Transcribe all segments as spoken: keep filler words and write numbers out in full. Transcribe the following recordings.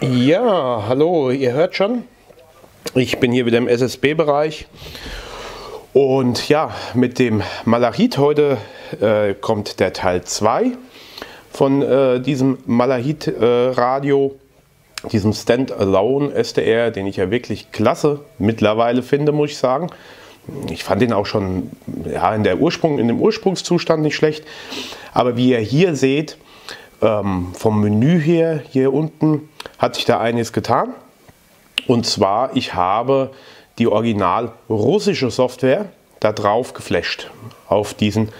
Ja, hallo, ihr hört schon. Ich bin hier wieder im S S B-Bereich. Und ja, mit dem Malachit heute äh, kommt der Teil zwei von äh, diesem Malachit-Radio, äh, diesem Standalone S D R, den ich ja wirklich klasse mittlerweile finde, muss ich sagen. Ich fand den auch schon ja, in, der Ursprung, in dem Ursprungszustand nicht schlecht. Aber wie ihr hier seht, ähm, vom Menü her, hier unten, hat sich da einiges getan. Und zwar, ich habe die original russische Software da drauf geflasht, auf diesen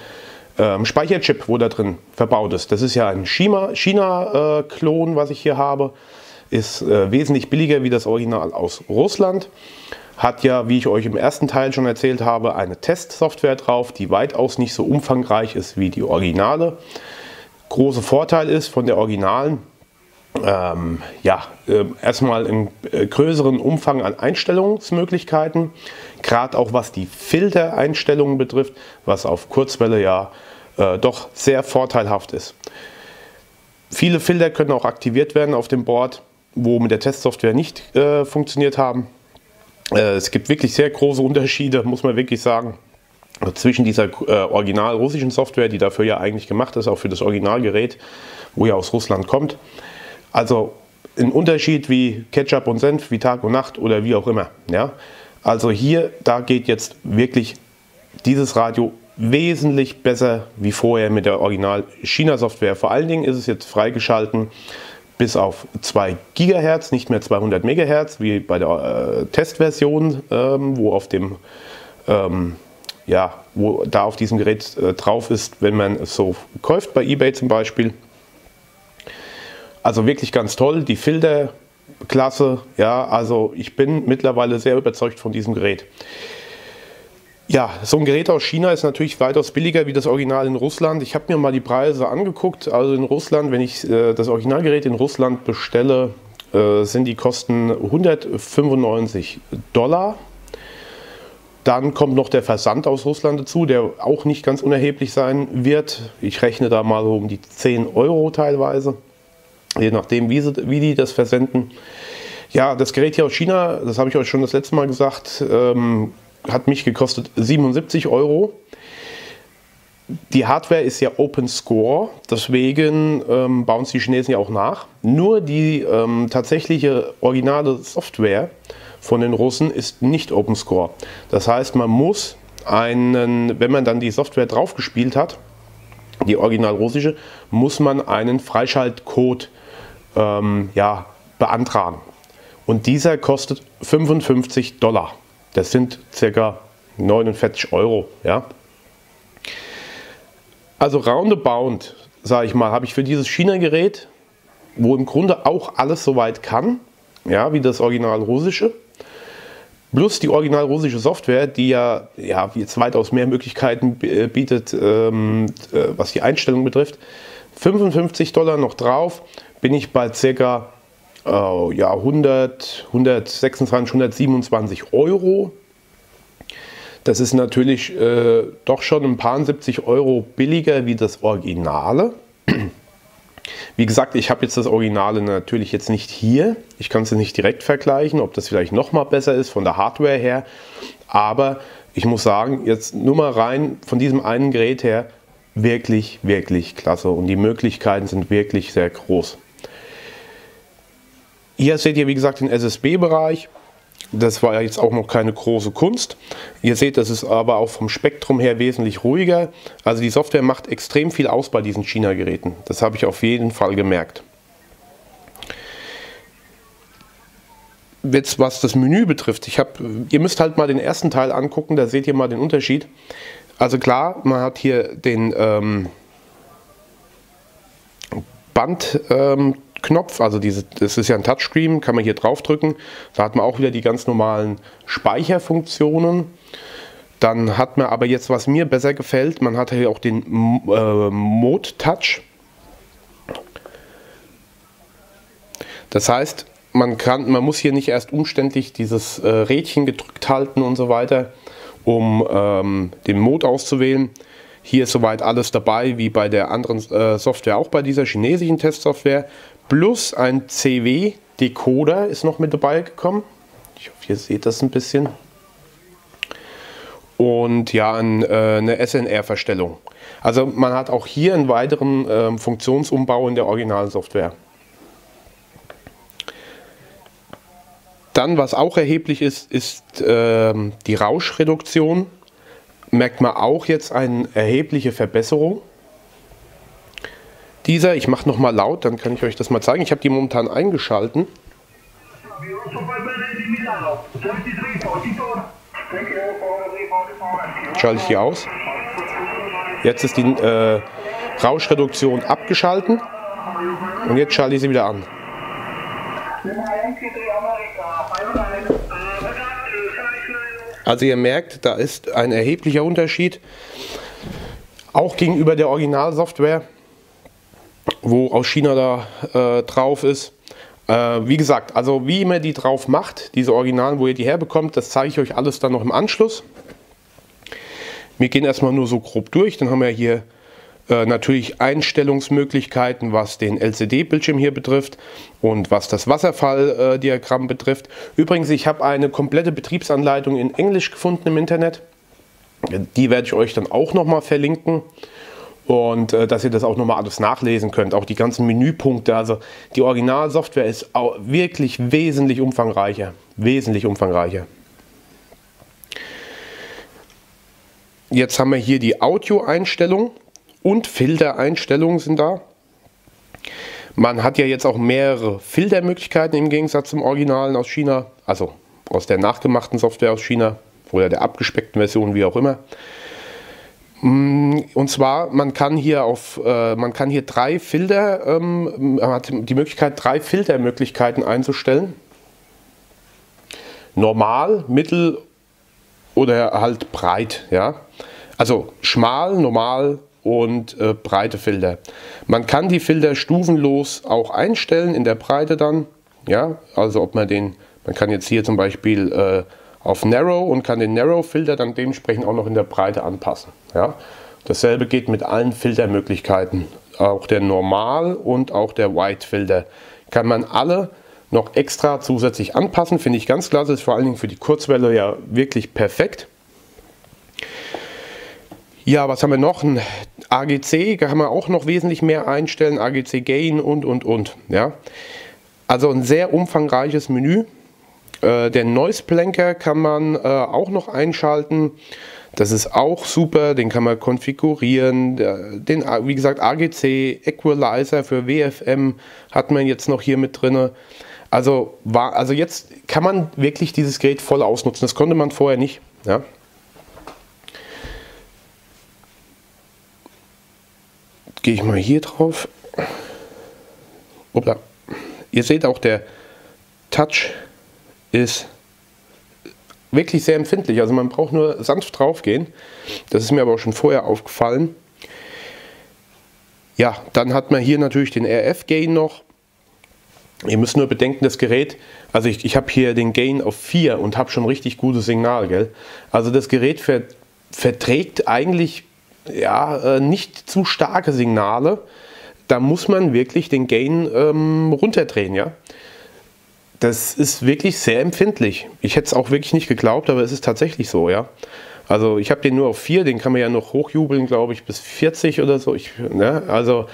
ähm, Speicherchip, wo da drin verbaut ist. Das ist ja ein China-Klon, äh, was ich hier habe. Ist äh, wesentlich billiger wie das Original aus Russland. Hat ja, wie ich euch im ersten Teil schon erzählt habe, eine Testsoftware drauf, die weitaus nicht so umfangreich ist wie die Originale. Großer Vorteil ist von der Originalen, ähm, ja, äh, erstmal einen äh, größeren Umfang an Einstellungsmöglichkeiten, gerade auch was die Filtereinstellungen betrifft, was auf Kurzwelle ja äh, doch sehr vorteilhaft ist. Viele Filter können auch aktiviert werden auf dem Board, wo mit der Testsoftware nicht äh, funktioniert haben. Es gibt wirklich sehr große Unterschiede, muss man wirklich sagen, zwischen dieser äh, original russischen Software, die dafür ja eigentlich gemacht ist, auch für das Originalgerät, wo ja aus Russland kommt. Also ein Unterschied wie Ketchup und Senf, wie Tag und Nacht oder wie auch immer. Ja? Also hier, da geht jetzt wirklich dieses Radio wesentlich besser wie vorher mit der original China-Software. Vor allen Dingen ist es jetzt freigeschalten bis auf zwei Gigahertz, nicht mehr zweihundert Megahertz, wie bei der äh, Testversion, ähm, wo auf dem, ähm, ja, wo da auf diesem Gerät äh, drauf ist, wenn man es so kauft, bei eBay zum Beispiel. Also wirklich ganz toll, die Filterklasse, ja, also ich bin mittlerweile sehr überzeugt von diesem Gerät. Ja, so ein Gerät aus China ist natürlich weitaus billiger wie das Original in Russland. Ich habe mir mal die Preise angeguckt. Also in Russland, wenn ich äh, das Originalgerät in Russland bestelle, äh, sind die Kosten hundertfünfundneunzig Dollar. Dann kommt noch der Versand aus Russland dazu, der auch nicht ganz unerheblich sein wird. Ich rechne da mal um die zehn Euro teilweise, je nachdem wie, sie, wie die das versenden. Ja, das Gerät hier aus China, das habe ich euch schon das letzte Mal gesagt, ähm, hat mich gekostet siebenundsiebzig Euro. Die Hardware ist ja Open Source, deswegen ähm, bauen es die Chinesen ja auch nach. Nur die ähm, tatsächliche originale Software von den Russen ist nicht Open Source. Das heißt, man muss einen, wenn man dann die Software drauf gespielt hat, die original russische, muss man einen Freischaltcode ähm, ja, beantragen. Und dieser kostet fünfundfünfzig Dollar. Das sind ca. neunundvierzig Euro. Ja? Also roundabout, sage ich mal, habe ich für dieses China-Gerät, wo im Grunde auch alles so weit kann, ja, wie das original russische, plus die original russische Software, die ja, ja jetzt weitaus mehr Möglichkeiten bietet, ähm, äh, was die Einstellung betrifft, fünfundfünfzig Dollar noch drauf, bin ich bei ca. Uh, ja, hundert, hundertsechsundzwanzig, hundertsiebenundzwanzig Euro. Das ist natürlich äh, doch schon ein paar siebzig Euro billiger wie das Originale. Wie gesagt, ich habe jetzt das Originale natürlich jetzt nicht hier. Ich kann es nicht direkt vergleichen, ob das vielleicht noch mal besser ist von der Hardware her. Aber ich muss sagen, jetzt nur mal rein von diesem einen Gerät her, wirklich, wirklich klasse. Und die Möglichkeiten sind wirklich sehr groß. Hier seht ihr, wie gesagt, den S S B-Bereich. Das war jetzt auch noch keine große Kunst. Ihr seht, das ist aber auch vom Spektrum her wesentlich ruhiger. Also die Software macht extrem viel aus bei diesen China-Geräten. Das habe ich auf jeden Fall gemerkt. Jetzt, was das Menü betrifft. Ich habe, ihr müsst halt mal den ersten Teil angucken, da seht ihr mal den Unterschied. Also klar, man hat hier den ähm, Band. Ähm, Knopf, also diese, das ist ja ein Touchscreen, kann man hier drauf drücken. Da hat man auch wieder die ganz normalen Speicherfunktionen. Dann hat man aber jetzt, was mir besser gefällt, man hat hier auch den äh, Mode Touch. Das heißt, man kann, man muss hier nicht erst umständlich dieses äh, Rädchen gedrückt halten und so weiter, um ähm, den Mode auszuwählen. Hier ist soweit alles dabei, wie bei der anderen äh, Software, auch bei dieser chinesischen Testsoftware. Plus ein C W-Decoder ist noch mit dabei gekommen. Ich hoffe, ihr seht das ein bisschen. Und ja, ein, äh, eine S N R-Verstellung. Also man hat auch hier einen weiteren äh, Funktionsumbau in der originalen Software. Dann, was auch erheblich ist, ist äh, die Rauschreduktion. Merkt man auch jetzt eine erhebliche Verbesserung. Dieser, ich mache nochmal laut, dann kann ich euch das mal zeigen. Ich habe die momentan eingeschalten. Schalte ich hier aus. Jetzt ist die äh, Rauschreduktion abgeschalten. Und jetzt schalte ich sie wieder an. Also ihr merkt, da ist ein erheblicher Unterschied, auch gegenüber der Originalsoftware, wo aus China da äh, drauf ist. Äh, wie gesagt, also wie immer die drauf macht, diese Originalen, wo ihr die herbekommt, das zeige ich euch alles dann noch im Anschluss. Wir gehen erstmal nur so grob durch, dann haben wir hier äh, natürlich Einstellungsmöglichkeiten, was den L C D-Bildschirm hier betrifft und was das Wasserfalldiagramm äh, betrifft. Übrigens, ich habe eine komplette Betriebsanleitung in Englisch gefunden im Internet. Die werde ich euch dann auch nochmal verlinken. Und äh, dass ihr das auch nochmal alles nachlesen könnt, auch die ganzen Menüpunkte. Also die Originalsoftware ist auch wirklich wesentlich umfangreicher. Wesentlich umfangreicher. Jetzt haben wir hier die Audio-Einstellung und Filtereinstellungen sind da. Man hat ja jetzt auch mehrere Filtermöglichkeiten im Gegensatz zum Originalen aus China, also aus der nachgemachten Software aus China oder der abgespeckten Version, wie auch immer. Und zwar, man kann hier auf, äh, man kann hier drei Filter, ähm, man hat die Möglichkeit, drei Filtermöglichkeiten einzustellen. Normal, mittel oder halt breit, ja. Also schmal, normal und äh, breite Filter. Man kann die Filter stufenlos auch einstellen, in der Breite dann, ja. Also ob man den, man kann jetzt hier zum Beispiel äh, auf Narrow und kann den Narrow-Filter dann dementsprechend auch noch in der Breite anpassen. Ja? Dasselbe geht mit allen Filtermöglichkeiten. Auch der Normal- und auch der Wide-Filter kann man alle noch extra zusätzlich anpassen. Finde ich ganz klasse, ist vor allen Dingen für die Kurzwelle ja wirklich perfekt. Ja, was haben wir noch? Ein A G C, da kann man auch noch wesentlich mehr einstellen. A G C-Gain und, und, und. Ja? Also ein sehr umfangreiches Menü. Den Noise Planker kann man äh, auch noch einschalten, das ist auch super, den kann man konfigurieren, den, wie gesagt, A G C, Equalizer für W F M hat man jetzt noch hier mit drin. Also, war, also jetzt kann man wirklich dieses Gerät voll ausnutzen, das konnte man vorher nicht. Ja. Gehe ich mal hier drauf. Hoppla. Ihr seht auch, der Touch ist wirklich sehr empfindlich, also man braucht nur sanft drauf gehen. Das ist mir aber auch schon vorher aufgefallen. Ja, dann hat man hier natürlich den R F-Gain noch. Ihr müsst nur bedenken, das Gerät, also ich, ich habe hier den Gain auf vier und habe schon richtig gutes Signal, gell? Also das Gerät ver, verträgt eigentlich ja, nicht zu starke Signale. Da muss man wirklich den Gain ähm, runterdrehen, ja. Das ist wirklich sehr empfindlich. Ich hätte es auch wirklich nicht geglaubt, aber es ist tatsächlich so, ja. Also ich habe den nur auf vier, den kann man ja noch hochjubeln, glaube ich, bis vierzig oder so. Ich, ne? Also,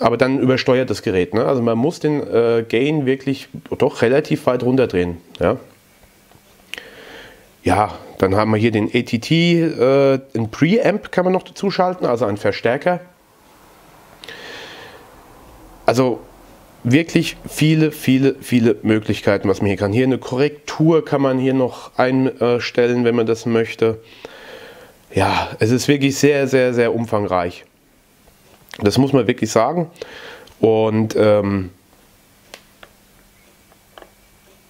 aber dann übersteuert das Gerät, ne? Also man muss den äh, Gain wirklich doch relativ weit runterdrehen, ja. Ja, dann haben wir hier den A T T, äh, einen Preamp kann man noch dazu schalten, also einen Verstärker. Also wirklich viele, viele, viele Möglichkeiten, was man hier kann. Hier eine Korrektur kann man hier noch einstellen, wenn man das möchte. Ja, es ist wirklich sehr, sehr, sehr umfangreich. Das muss man wirklich sagen. Und ähm,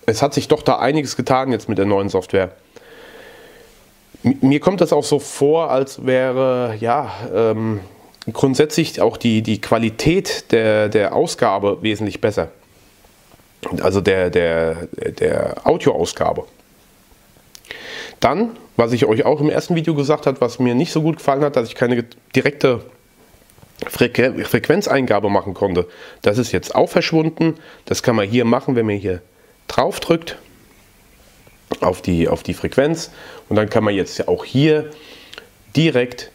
es hat sich doch da einiges getan jetzt mit der neuen Software. Mir kommt das auch so vor, als wäre, ja... Ähm, grundsätzlich auch die, die Qualität der, der Ausgabe wesentlich besser. Also der, der, der Audioausgabe. Dann was ich euch auch im ersten Video gesagt habe, was mir nicht so gut gefallen hat, dass ich keine direkte Frequ- Frequenzeingabe machen konnte. Das ist jetzt auch verschwunden. Das kann man hier machen, wenn man hier drauf drückt auf die, auf die Frequenz. Und dann kann man jetzt auch hier direkt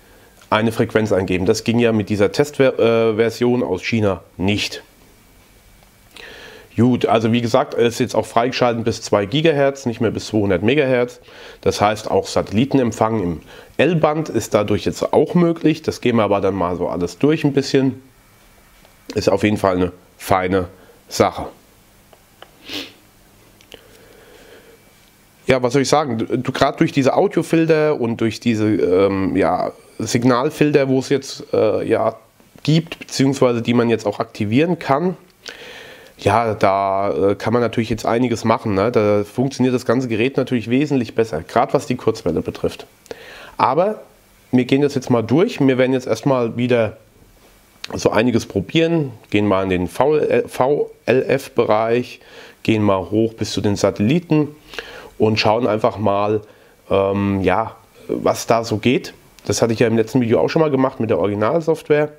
eine Frequenz eingeben. Das ging ja mit dieser Testversion aus China nicht. Gut, also wie gesagt, ist jetzt auch freigeschalten bis zwei Gigahertz, nicht mehr bis zweihundert Megahertz. Das heißt, auch Satellitenempfang im L-Band ist dadurch jetzt auch möglich. Das gehen wir aber dann mal so alles durch ein bisschen. Ist auf jeden Fall eine feine Sache. Ja, was soll ich sagen? Du, gerade durch diese Audiofilter und durch diese ähm, ja, Signalfilter, wo es jetzt äh, ja, gibt, beziehungsweise die man jetzt auch aktivieren kann, ja, da äh, kann man natürlich jetzt einiges machen, ne? Da funktioniert das ganze Gerät natürlich wesentlich besser, gerade was die Kurzwelle betrifft. Aber wir gehen das jetzt mal durch. Wir werden jetzt erstmal wieder so einiges probieren. Gehen mal in den V L F-Bereich, gehen mal hoch bis zu den Satelliten und schauen einfach mal, ähm, ja, was da so geht. Das hatte ich ja im letzten Video auch schon mal gemacht mit der Originalsoftware.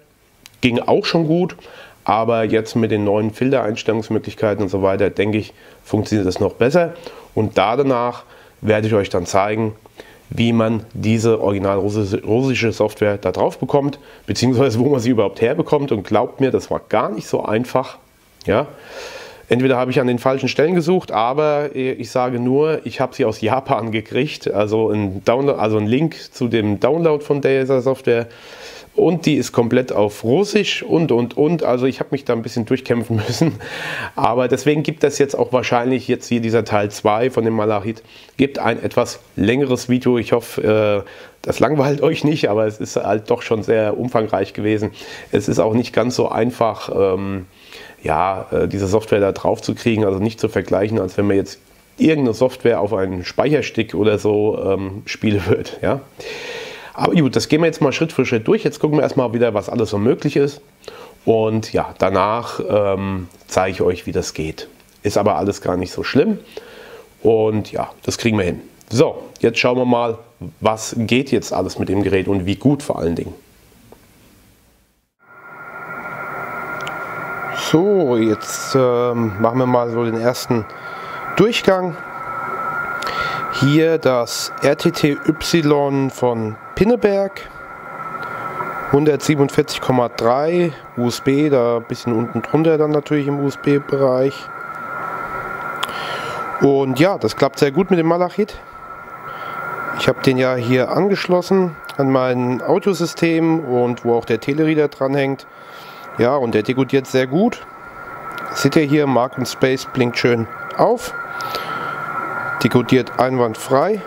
Ging auch schon gut. Aber jetzt mit den neuen Filtereinstellungsmöglichkeiten und so weiter, denke ich, funktioniert das noch besser. Und da danach werde ich euch dann zeigen, wie man diese original russische Software da drauf bekommt, beziehungsweise wo man sie überhaupt herbekommt. Und glaubt mir, das war gar nicht so einfach. Ja? Entweder habe ich an den falschen Stellen gesucht, aber ich sage nur, ich habe sie aus Japan gekriegt. Also ein, Download, also ein Link zu dem Download von dieser Software. Und die ist komplett auf Russisch und, und, und. Also ich habe mich da ein bisschen durchkämpfen müssen. Aber deswegen gibt es jetzt auch wahrscheinlich jetzt hier dieser Teil zwei von dem Malachit. Gibt ein etwas längeres Video. Ich hoffe, das langweilt euch nicht, aber es ist halt doch schon sehr umfangreich gewesen. Es ist auch nicht ganz so einfach, ähm, ja, diese Software da drauf zu kriegen. Also nicht zu vergleichen, als wenn man jetzt irgendeine Software auf einen Speicherstick oder so ähm, spielen würde, ja. Aber gut, das gehen wir jetzt mal Schritt für Schritt durch. Jetzt gucken wir erstmal wieder, was alles so möglich ist. Und ja, danach ähm, zeige ich euch, wie das geht. Ist aber alles gar nicht so schlimm. Und ja, das kriegen wir hin. So, jetzt schauen wir mal, was geht jetzt alles mit dem Gerät und wie gut vor allen Dingen. So, jetzt ähm, machen wir mal so den ersten Durchgang. Hier das R T T Y von Pinneberg, hundertsiebenundvierzig Komma drei U S B, da ein bisschen unten drunter dann natürlich im U S B-Bereich. Und ja, das klappt sehr gut mit dem Malachit. Ich habe den ja hier angeschlossen an mein Audiosystem und wo auch der Telereader dranhängt. Ja, und der dekodiert sehr gut. Das seht ihr hier, Mark und Space blinkt schön auf. Dekodiert einwandfrei.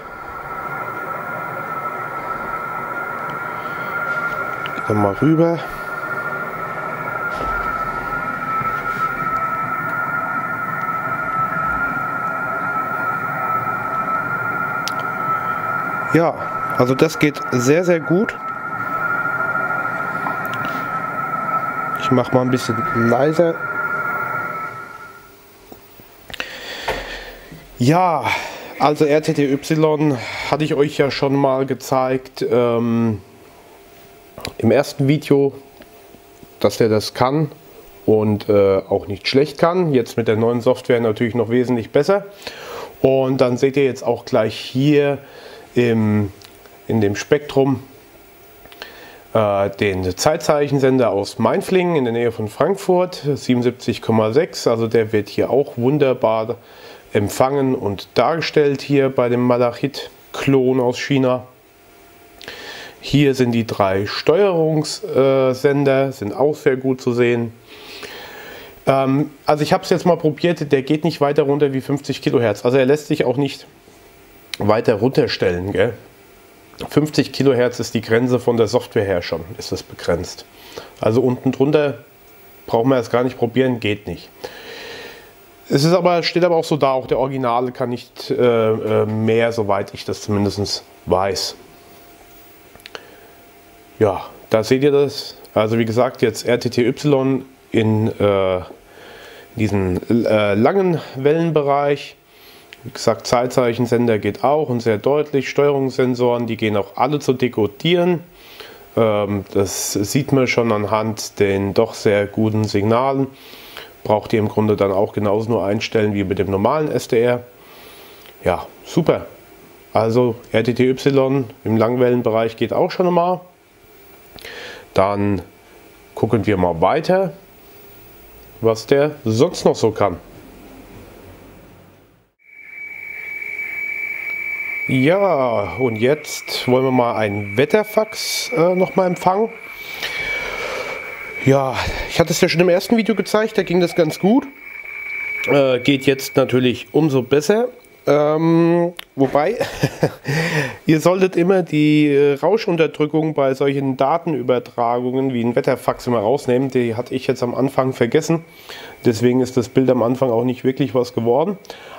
Gehen wir mal rüber. Ja, also das geht sehr, sehr gut. Ich mache mal ein bisschen leiser. Ja, also R T T Y hatte ich euch ja schon mal gezeigt ähm, im ersten Video, dass der das kann und äh, auch nicht schlecht kann. Jetzt mit der neuen Software natürlich noch wesentlich besser. Und dann seht ihr jetzt auch gleich hier im, in dem Spektrum äh, den Zeitzeichensender aus Mainflingen in der Nähe von Frankfurt, siebenundsiebzig Komma sechs. Also der wird hier auch wunderbar empfangen und dargestellt hier bei dem Malachit-Klon aus China. Hier sind die drei Steuerungssender, sind auch sehr gut zu sehen. Ähm, also ich habe es jetzt mal probiert, der geht nicht weiter runter wie fünfzig Kilohertz. Also er lässt sich auch nicht weiter runterstellen, gell? fünfzig Kilohertz ist die Grenze von der Software her schon, ist das begrenzt. Also unten drunter brauchen wir es gar nicht probieren, geht nicht. Es ist aber, steht aber auch so da, auch der Originale kann nicht äh, mehr, soweit ich das zumindest weiß. Ja, da seht ihr das. Also wie gesagt, jetzt R T T Y in äh, diesen äh, langen Wellenbereich Wie gesagt, Zeitzeichensender geht auch und sehr deutlich. Steuerungssensoren, die gehen auch alle zu dekodieren. Das sieht man schon anhand den doch sehr guten Signalen. Braucht ihr im Grunde dann auch genauso nur einstellen wie mit dem normalen S D R. Ja, super. Also R T T Y im Langwellenbereich geht auch schon mal. Dann gucken wir mal weiter, was der sonst noch so kann. Ja, und jetzt wollen wir mal einen Wetterfax äh, nochmal empfangen. Ja, ich hatte es ja schon im ersten Video gezeigt, da ging das ganz gut. Äh, geht jetzt natürlich umso besser. Ähm, wobei, ihr solltet immer die äh, Rauschunterdrückung bei solchen Datenübertragungen wie ein Wetterfax immer rausnehmen. Die hatte ich jetzt am Anfang vergessen. Deswegen ist das Bild am Anfang auch nicht wirklich was geworden.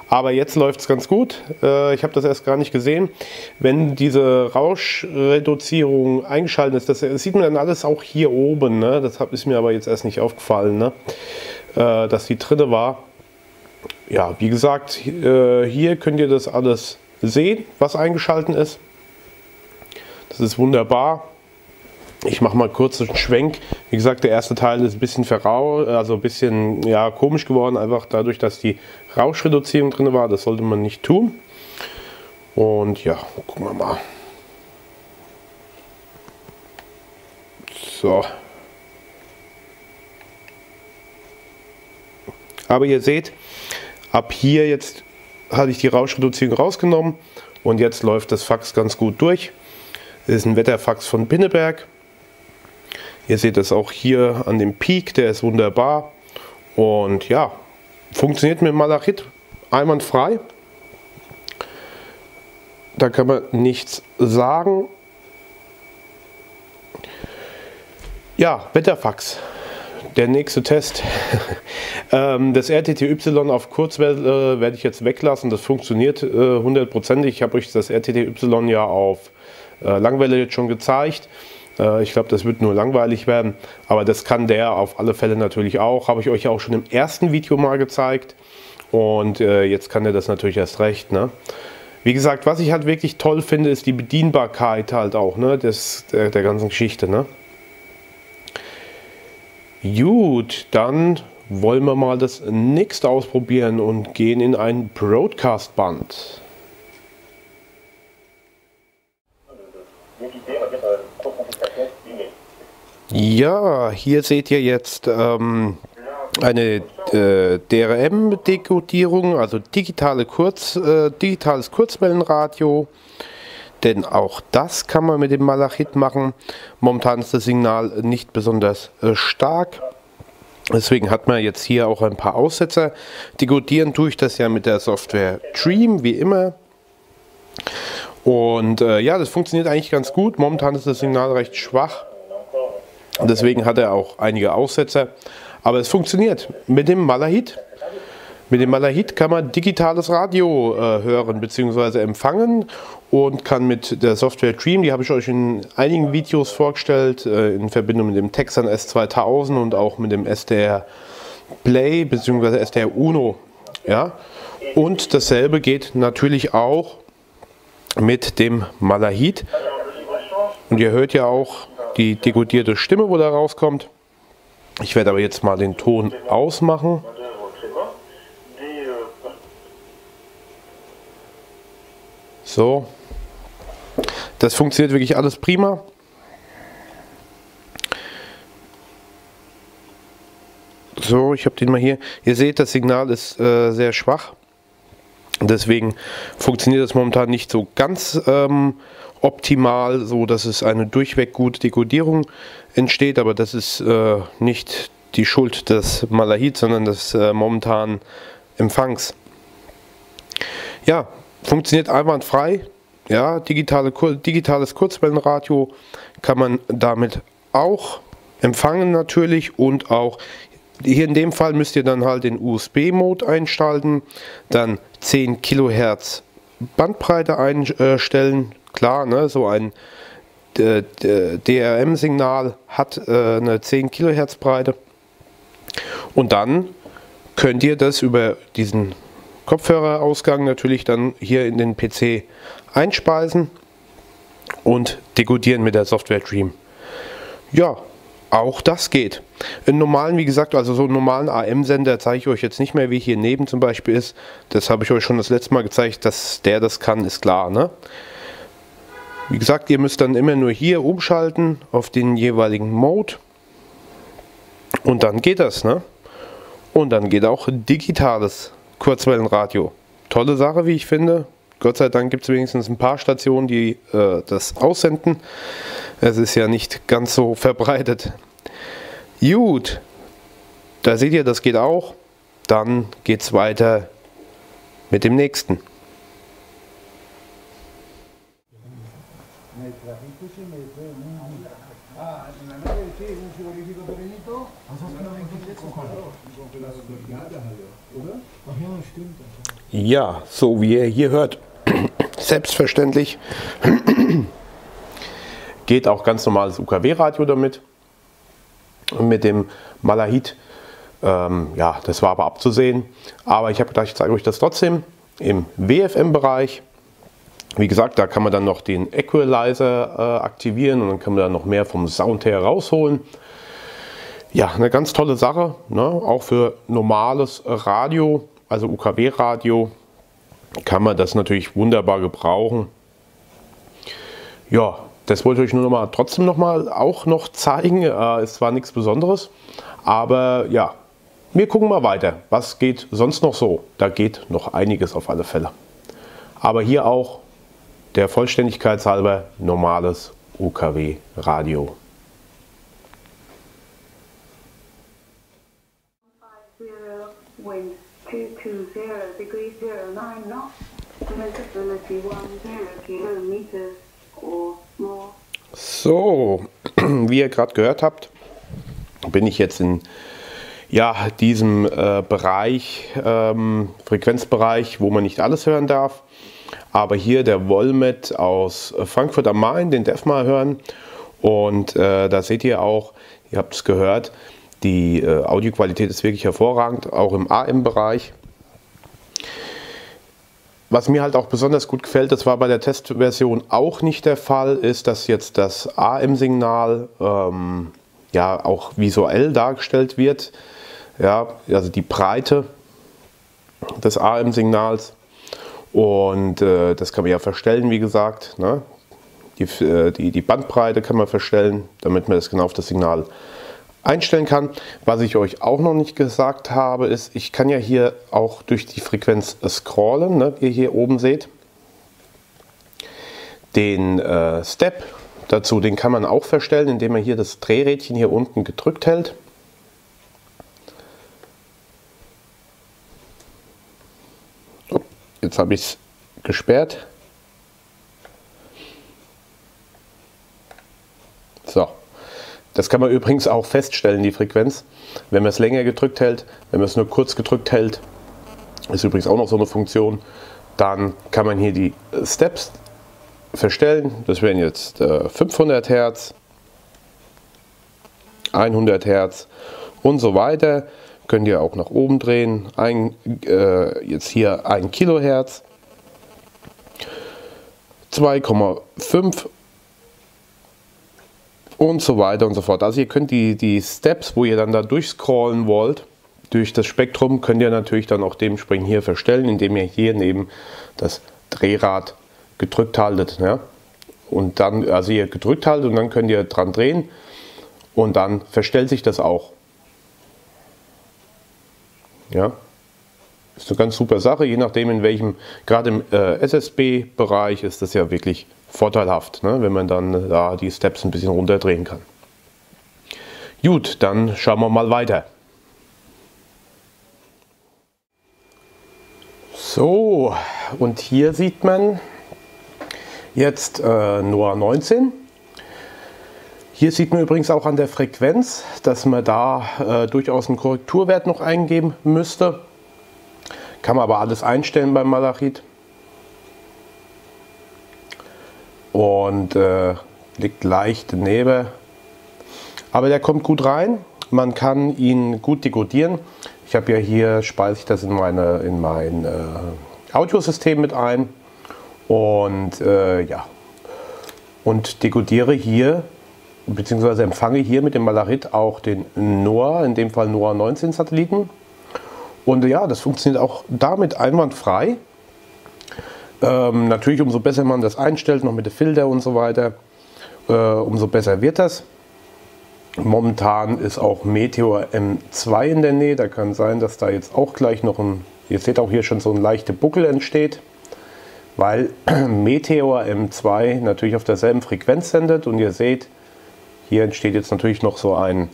Aber jetzt läuft es ganz gut. Äh, ich habe das erst gar nicht gesehen. Wenn diese Rauschreduzierung eingeschaltet ist, das, das sieht man dann alles auch hier oben. Ne? Das hab, ist mir aber jetzt erst nicht aufgefallen, ne? äh, dass die dritte war. Ja, wie gesagt, hier könnt ihr das alles sehen, was eingeschalten ist. Das ist wunderbar. Ich mache mal kurz einen Schwenk. Wie gesagt, der erste Teil ist ein bisschen verrau, also ein bisschen ja, komisch geworden, einfach dadurch, dass die Rauschreduzierung drin war. Das sollte man nicht tun. Und ja, gucken wir mal. So. Aber ihr seht, ab hier jetzt hatte ich die Rauschreduzierung rausgenommen und jetzt läuft das Fax ganz gut durch. Das ist ein Wetterfax von Pinneberg. Ihr seht das auch hier an dem Peak, der ist wunderbar. Und ja, funktioniert mit Malachit einwandfrei. Da kann man nichts sagen. Ja, Wetterfax. Der nächste Test. Das R T T Y auf Kurzwelle werde ich jetzt weglassen. Das funktioniert hundertprozentig. Ich habe euch das R T T Y ja auf Langwelle jetzt schon gezeigt. Ich glaube, das wird nur langweilig werden. Aber das kann der auf alle Fälle natürlich auch. Habe ich euch ja auch schon im ersten Video mal gezeigt. Und jetzt kann der das natürlich erst recht, ne? Wie gesagt, was ich halt wirklich toll finde, ist die Bedienbarkeit halt auch, ne? Das, der, der ganzen Geschichte, ne? Gut, dann wollen wir mal das nächste ausprobieren und gehen in ein Broadcast-Band. Ja, hier seht ihr jetzt ähm, eine äh, D R M-Dekodierung, also digitale Kurz, äh, digitales Kurzwellenradio. Denn auch das kann man mit dem Malachit machen. Momentan ist das Signal nicht besonders äh, stark. Deswegen hat man jetzt hier auch ein paar Aussetzer. Dekodieren tue ich das ja mit der Software Dream, wie immer. Und äh, ja, das funktioniert eigentlich ganz gut. Momentan ist das Signal recht schwach. Deswegen hat er auch einige Aussetzer. Aber es funktioniert mit dem Malachit. Mit dem Malachit kann man digitales Radio äh, hören bzw. empfangen und kann mit der Software Dream, die habe ich euch in einigen Videos vorgestellt, äh, in Verbindung mit dem Texan S zweitausend und auch mit dem S D R Play bzw. S D R Uno. Ja? Und dasselbe geht natürlich auch mit dem Malachit. Und ihr hört ja auch die dekodierte Stimme, wo da rauskommt. Ich werde aber jetzt mal den Ton ausmachen. So, das funktioniert wirklich alles prima. So, ich habe den mal hier. Ihr seht, das Signal ist äh, sehr schwach. Deswegen funktioniert das momentan nicht so ganz ähm, optimal, so dass es eine durchweg gute Dekodierung entsteht. Aber das ist äh, nicht die Schuld des Malachit, sondern des äh, momentanen Empfangs. Ja. Funktioniert einwandfrei, ja, digitale, digitales Kurzwellenradio kann man damit auch empfangen natürlich und auch, hier in dem Fall müsst ihr dann halt den U S B-Mode einschalten, dann zehn Kilohertz Bandbreite einstellen, klar, ne, so ein äh, D R M-Signal hat äh, eine zehn Kilohertz Breite und dann könnt ihr das über diesen Kopfhörerausgang natürlich dann hier in den P C einspeisen und dekodieren mit der Software Dream. Ja, auch das geht. In normalen, wie gesagt, also so einen normalen A M-Sender zeige ich euch jetzt nicht mehr, wie hier neben zum Beispiel ist. Das habe ich euch schon das letzte Mal gezeigt, dass der das kann, ist klar, ne? Wie gesagt, ihr müsst dann immer nur hier umschalten auf den jeweiligen Mode. Und dann geht das, ne? Und dann geht auch digitales Kurzwellenradio. Tolle Sache, wie ich finde. Gott sei Dank gibt es wenigstens ein paar Stationen, die äh, das aussenden. Es ist ja nicht ganz so verbreitet. Gut, da seht ihr, das geht auch. Dann geht es weiter mit dem nächsten. Ja, so wie ihr hier hört, selbstverständlich geht auch ganz normales U K W-Radio damit, mit dem Malachit. Ähm, ja, das war aber abzusehen, aber ich habe gedacht, ich zeige euch das trotzdem im W F M-Bereich. Wie gesagt, da kann man dann noch den Equalizer äh, aktivieren und dann kann man dann noch mehr vom Sound her rausholen. Ja, eine ganz tolle Sache, ne? Auch für normales Radio, also U K W-Radio, kann man das natürlich wunderbar gebrauchen. Ja, das wollte ich euch nur noch mal, trotzdem noch mal auch noch zeigen. Äh, es war nichts Besonderes, aber ja, wir gucken mal weiter. Was geht sonst noch so? Da geht noch einiges auf alle Fälle. Aber hier auch der Vollständigkeit halber normales U K W-Radio. So, wie ihr gerade gehört habt, bin ich jetzt in ja, diesem äh, Bereich, ähm, Frequenzbereich, wo man nicht alles hören darf. Aber hier der Volmet aus Frankfurt am Main, den darf man hören. Und äh, da seht ihr auch, ihr habt es gehört, die äh, Audioqualität ist wirklich hervorragend, auch im A M-Bereich. Was mir halt auch besonders gut gefällt, das war bei der Testversion auch nicht der Fall, ist, dass jetzt das A M-Signal ähm, ja auch visuell dargestellt wird. Ja, also die Breite des A M-Signals. Und äh, das kann man ja verstellen, wie gesagt, ne? die, äh, die, die Bandbreite kann man verstellen, damit man das genau auf das Signal einstellen kann. Was ich euch auch noch nicht gesagt habe, ist, ich kann ja hier auch durch die Frequenz scrollen, ne? Wie ihr hier oben seht. Den äh, Step dazu, den kann man auch verstellen, indem man hier das Drehrädchen hier unten gedrückt hält. Jetzt habe ich es gesperrt. So, das kann man übrigens auch feststellen, die Frequenz, wenn man es länger gedrückt hält, wenn man es nur kurz gedrückt hält, ist übrigens auch noch so eine Funktion, dann kann man hier die Steps verstellen. Das wären jetzt äh, fünfhundert Hertz, hundert Hertz und so weiter. Könnt ihr auch nach oben drehen, ein, äh, jetzt hier ein Kilohertz, zwei Komma fünf und so weiter und so fort. Also ihr könnt die, die Steps, wo ihr dann da durchscrollen wollt, durch das Spektrum, könnt ihr natürlich dann auch dementsprechend hier verstellen, indem ihr hier neben das Drehrad gedrückt haltet. Ja? Und dann, also ihr gedrückt haltet und dann könnt ihr dran drehen und dann verstellt sich das auch. Ja, ist eine ganz super Sache, je nachdem in welchem, gerade im äh, S S B-Bereich ist das ja wirklich vorteilhaft, ne? Wenn man dann da die Steps ein bisschen runterdrehen kann. Gut, dann schauen wir mal weiter. So, und hier sieht man jetzt äh, NOAA neunzehn. Hier sieht man übrigens auch an der Frequenz, dass man da äh, durchaus einen Korrekturwert noch eingeben müsste. Kann man aber alles einstellen beim Malachit. Und äh, liegt leicht neben. Aber der kommt gut rein. Man kann ihn gut dekodieren. Ich habe ja hier, speise ich das in, meine, in mein äh, Audiosystem mit ein und äh, ja, und dekodiere hier bzw. empfange hier mit dem Malachit auch den NOAA, in dem Fall NOAA neunzehn Satelliten. Und ja, das funktioniert auch damit einwandfrei. Ähm, natürlich, umso besser man das einstellt, noch mit dem Filter und so weiter, äh, umso besser wird das. Momentan ist auch Meteor M zwei in der Nähe, da kann sein, dass da jetzt auch gleich noch ein, ihr seht auch hier schon so ein leichter Buckel entsteht, weil Meteor M zwei natürlich auf derselben Frequenz sendet und ihr seht, hier entsteht jetzt natürlich noch so, ein,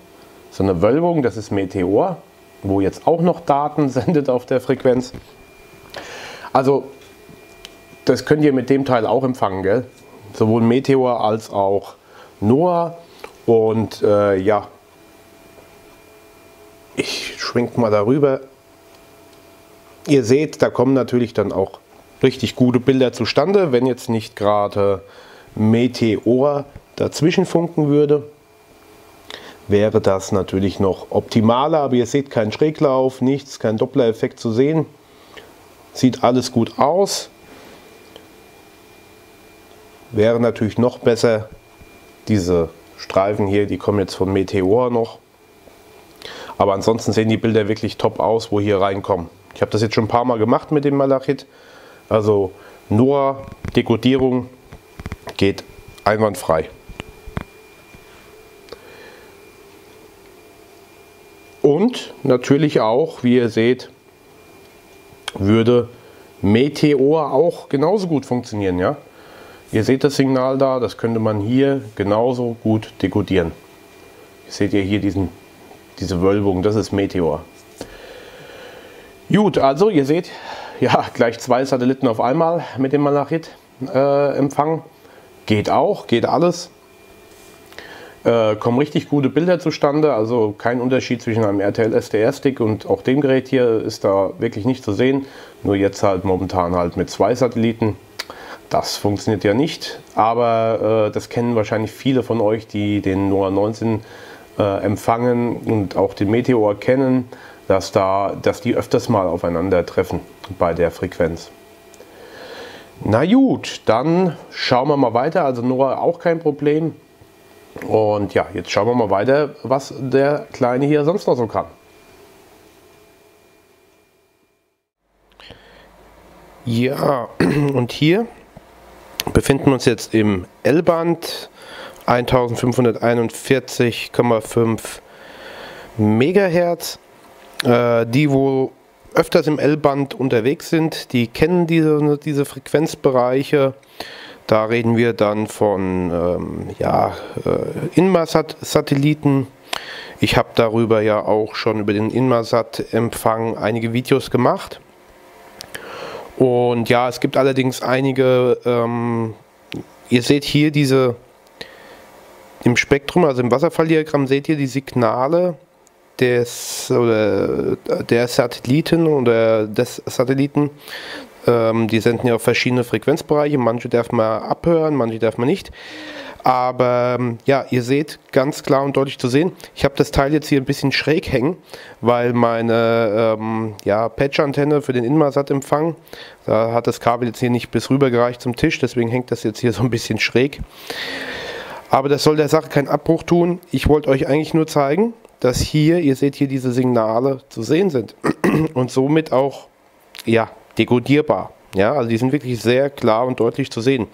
so eine Wölbung, das ist Meteor, wo jetzt auch noch Daten sendet auf der Frequenz. Also das könnt ihr mit dem Teil auch empfangen, gell? Sowohl Meteor als auch NOAA. Und äh, ja, ich schwenke mal darüber. Ihr seht, da kommen natürlich dann auch richtig gute Bilder zustande, wenn jetzt nicht gerade Meteor dazwischen funken würde. Wäre das natürlich noch optimaler, aber ihr seht keinen Schräglauf, nichts, kein Doppler-Effekt zu sehen. Sieht alles gut aus. Wäre natürlich noch besser, diese Streifen hier, die kommen jetzt von Meteor noch. Aber ansonsten sehen die Bilder wirklich top aus, wo hier reinkommen. Ich habe das jetzt schon ein paar Mal gemacht mit dem Malachit. Also NOAA Dekodierung geht einwandfrei. Und natürlich auch, wie ihr seht, würde Meteor auch genauso gut funktionieren, ja. Ihr seht das Signal da, das könnte man hier genauso gut dekodieren. Seht ihr hier diesen, diese Wölbung, das ist Meteor. Gut, also ihr seht, ja, gleich zwei Satelliten auf einmal mit dem Malachit-Empfang. Äh, geht auch, geht alles. Äh, kommen richtig gute Bilder zustande, also kein Unterschied zwischen einem R T L S D R Stick und auch dem Gerät hier ist da wirklich nicht zu sehen. Nur jetzt halt momentan halt mit zwei Satelliten. Das funktioniert ja nicht, aber äh, das kennen wahrscheinlich viele von euch, die den NOAA neunzehn äh, empfangen und auch den Meteor kennen, dass, da, dass die öfters mal aufeinandertreffen bei der Frequenz. Na gut, dann schauen wir mal weiter, also NOAA auch kein Problem. Und ja, jetzt schauen wir mal weiter, was der Kleine hier sonst noch so kann. Ja, und hier befinden wir uns jetzt im L-Band, eintausendfünfhunderteinundvierzig Komma fünf Megahertz. Äh, die, wo öfters im L-Band unterwegs sind, die kennen diese, diese Frequenzbereiche. Da reden wir dann von ähm, ja, äh, Inmarsat-Satelliten. Ich habe darüber ja auch schon über den Inmarsat-Empfang einige Videos gemacht. Und ja, es gibt allerdings einige, ähm, ihr seht hier diese, im Spektrum, also im Wasserfalldiagramm seht ihr die Signale des, oder der Satelliten oder des Satelliten. Ähm, die senden ja auf verschiedene Frequenzbereiche, manche darf man abhören, manche darf man nicht. Aber ja, ihr seht ganz klar und deutlich zu sehen, ich habe das Teil jetzt hier ein bisschen schräg hängen, weil meine ähm, ja, Patch-Antenne für den Inmarsat-Empfang, da hat das Kabel jetzt hier nicht bis rüber gereicht zum Tisch, deswegen hängt das jetzt hier so ein bisschen schräg. Aber das soll der Sache keinen Abbruch tun. Ich wollte euch eigentlich nur zeigen, dass hier, ihr seht hier diese Signale zu sehen sind und somit auch, ja, dekodierbar. Ja, also die sind wirklich sehr klar und deutlich zu sehen.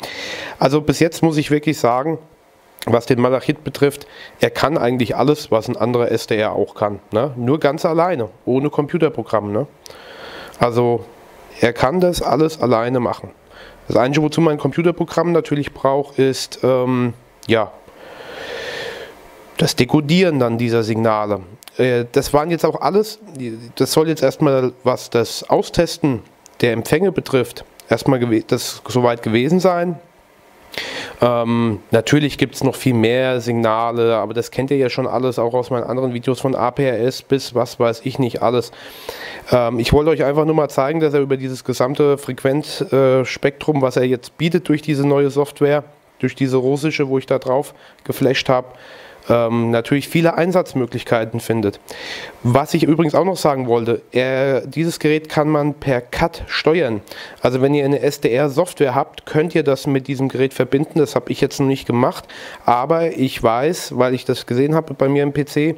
Also bis jetzt muss ich wirklich sagen, was den Malachit betrifft, er kann eigentlich alles, was ein anderer S D R auch kann. Ne? Nur ganz alleine, ohne Computerprogramm. Ne? Also er kann das alles alleine machen. Das Einzige, wozu mein Computerprogramm natürlich braucht, ist ähm, ja, das Dekodieren dann dieser Signale. Äh, das waren jetzt auch alles, das soll jetzt erstmal, was das Austesten der Empfänge betrifft, erstmal das soweit gewesen sein. Ähm, natürlich gibt es noch viel mehr Signale, aber das kennt ihr ja schon alles, auch aus meinen anderen Videos von A P R S bis was weiß ich nicht alles. Ähm, ich wollte euch einfach nur mal zeigen, dass er über dieses gesamte Frequenzspektrum, äh, was er jetzt bietet durch diese neue Software, durch diese russische, wo ich da drauf geflasht habe, ähm, natürlich viele Einsatzmöglichkeiten findet. Was ich übrigens auch noch sagen wollte, er, dieses Gerät kann man per C A T steuern. Also wenn ihr eine S D R-Software habt, könnt ihr das mit diesem Gerät verbinden. Das habe ich jetzt noch nicht gemacht, aber ich weiß, weil ich das gesehen habe bei mir im P C,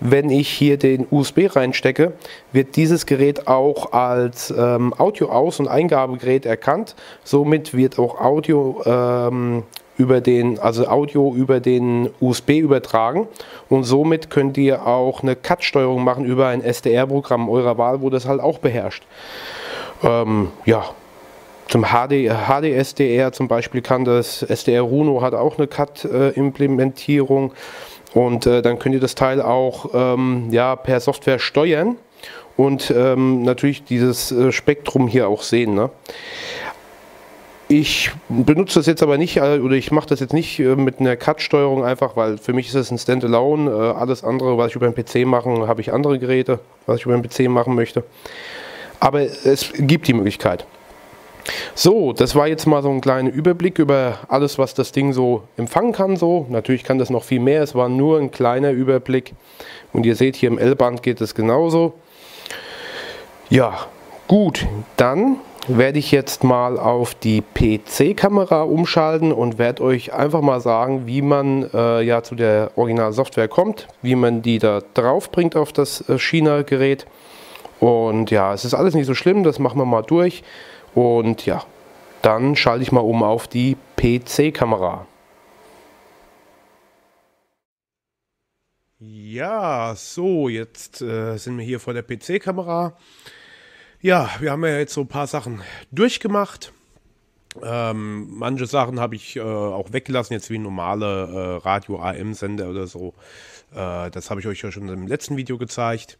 wenn ich hier den U S B reinstecke, wird dieses Gerät auch als ähm, Audio-Aus- und Eingabegerät erkannt. Somit wird auch Audio ähm, über den, also Audio über den U S B übertragen und somit könnt ihr auch eine C A T-Steuerung machen über ein S D R-Programm eurer Wahl, wo das halt auch beherrscht. Ähm, ja, zum H D S D R zum Beispiel kann das S D R Uno hat auch eine C A T-Implementierung äh, und äh, dann könnt ihr das Teil auch ähm, ja, per Software steuern und ähm, natürlich dieses äh, Spektrum hier auch sehen, ne? Ich benutze das jetzt aber nicht, oder ich mache das jetzt nicht mit einer C A T-Steuerung einfach, weil für mich ist das ein Standalone. Alles andere, was ich über den P C mache, habe ich andere Geräte, was ich über den P C machen möchte. Aber es gibt die Möglichkeit. So, das war jetzt mal so ein kleiner Überblick über alles, was das Ding so empfangen kann. So, natürlich kann das noch viel mehr, es war nur ein kleiner Überblick. Und ihr seht, hier im L-Band geht es genauso. Ja, gut, dann werde ich jetzt mal auf die P C-Kamera umschalten und werde euch einfach mal sagen, wie man äh, ja zu der Original-Software kommt, wie man die da drauf bringt auf das äh, China-Gerät. Und ja, es ist alles nicht so schlimm, das machen wir mal durch. Und ja, dann schalte ich mal um auf die P C-Kamera. Ja, so, jetzt äh, sind wir hier vor der P C-Kamera. Ja, wir haben ja jetzt so ein paar Sachen durchgemacht. Ähm, manche Sachen habe ich äh, auch weggelassen, jetzt wie normale äh, Radio A M-Sender oder so. Äh, das habe ich euch ja schon im letzten Video gezeigt.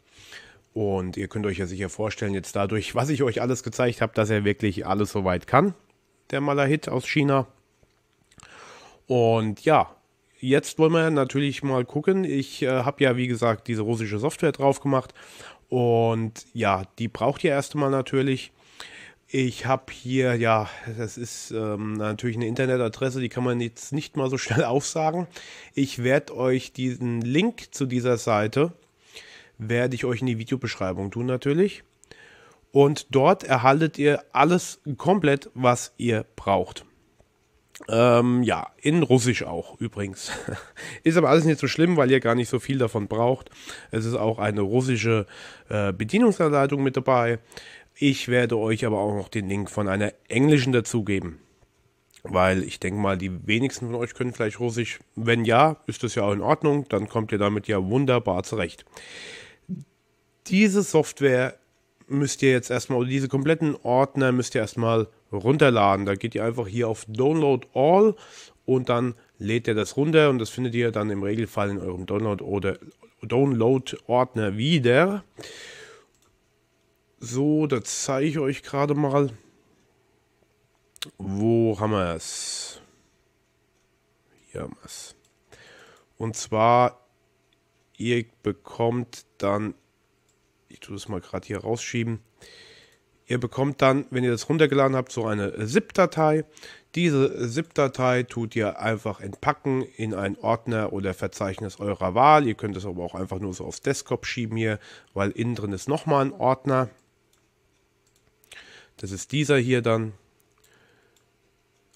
Und ihr könnt euch ja sicher vorstellen, jetzt dadurch, was ich euch alles gezeigt habe, dass er wirklich alles soweit kann, der Malachit aus China. Und ja, jetzt wollen wir natürlich mal gucken. Ich äh, habe ja, wie gesagt, diese russische Software drauf gemacht. Und ja, die braucht ihr erstmal natürlich. Ich habe hier, ja, das ist ähm, natürlich eine Internetadresse, die kann man jetzt nicht mal so schnell aufsagen. Ich werde euch diesen Link zu dieser Seite, werde ich euch in die Videobeschreibung tun natürlich. Und dort erhaltet ihr alles komplett, was ihr braucht. Ähm, ja, in Russisch auch übrigens. Ist aber alles nicht so schlimm, weil ihr gar nicht so viel davon braucht. Es ist auch eine russische äh, Bedienungsanleitung mit dabei. Ich werde euch aber auch noch den Link von einer englischen dazugeben. Weil ich denke mal, die wenigsten von euch können vielleicht Russisch. Wenn ja, ist das ja auch in Ordnung. Dann kommt ihr damit ja wunderbar zurecht. Diese Software müsst ihr jetzt erstmal, oder diese kompletten Ordner müsst ihr erstmal runterladen. Da geht ihr einfach hier auf Download All und dann lädt ihr das runter und das findet ihr dann im Regelfall in eurem Download oder Download-Ordner wieder. So, das zeige ich euch gerade mal. Wo haben wir es? Hier haben wir es. Und zwar, ihr bekommt dann, ich tue das mal gerade hier rausschieben, ihr bekommt dann, wenn ihr das runtergeladen habt, so eine ZIP-Datei. Diese ZIP-Datei tut ihr einfach entpacken in einen Ordner oder Verzeichnis eurer Wahl. Ihr könnt es aber auch einfach nur so aufs Desktop schieben hier, weil innen drin ist nochmal ein Ordner. Das ist dieser hier dann.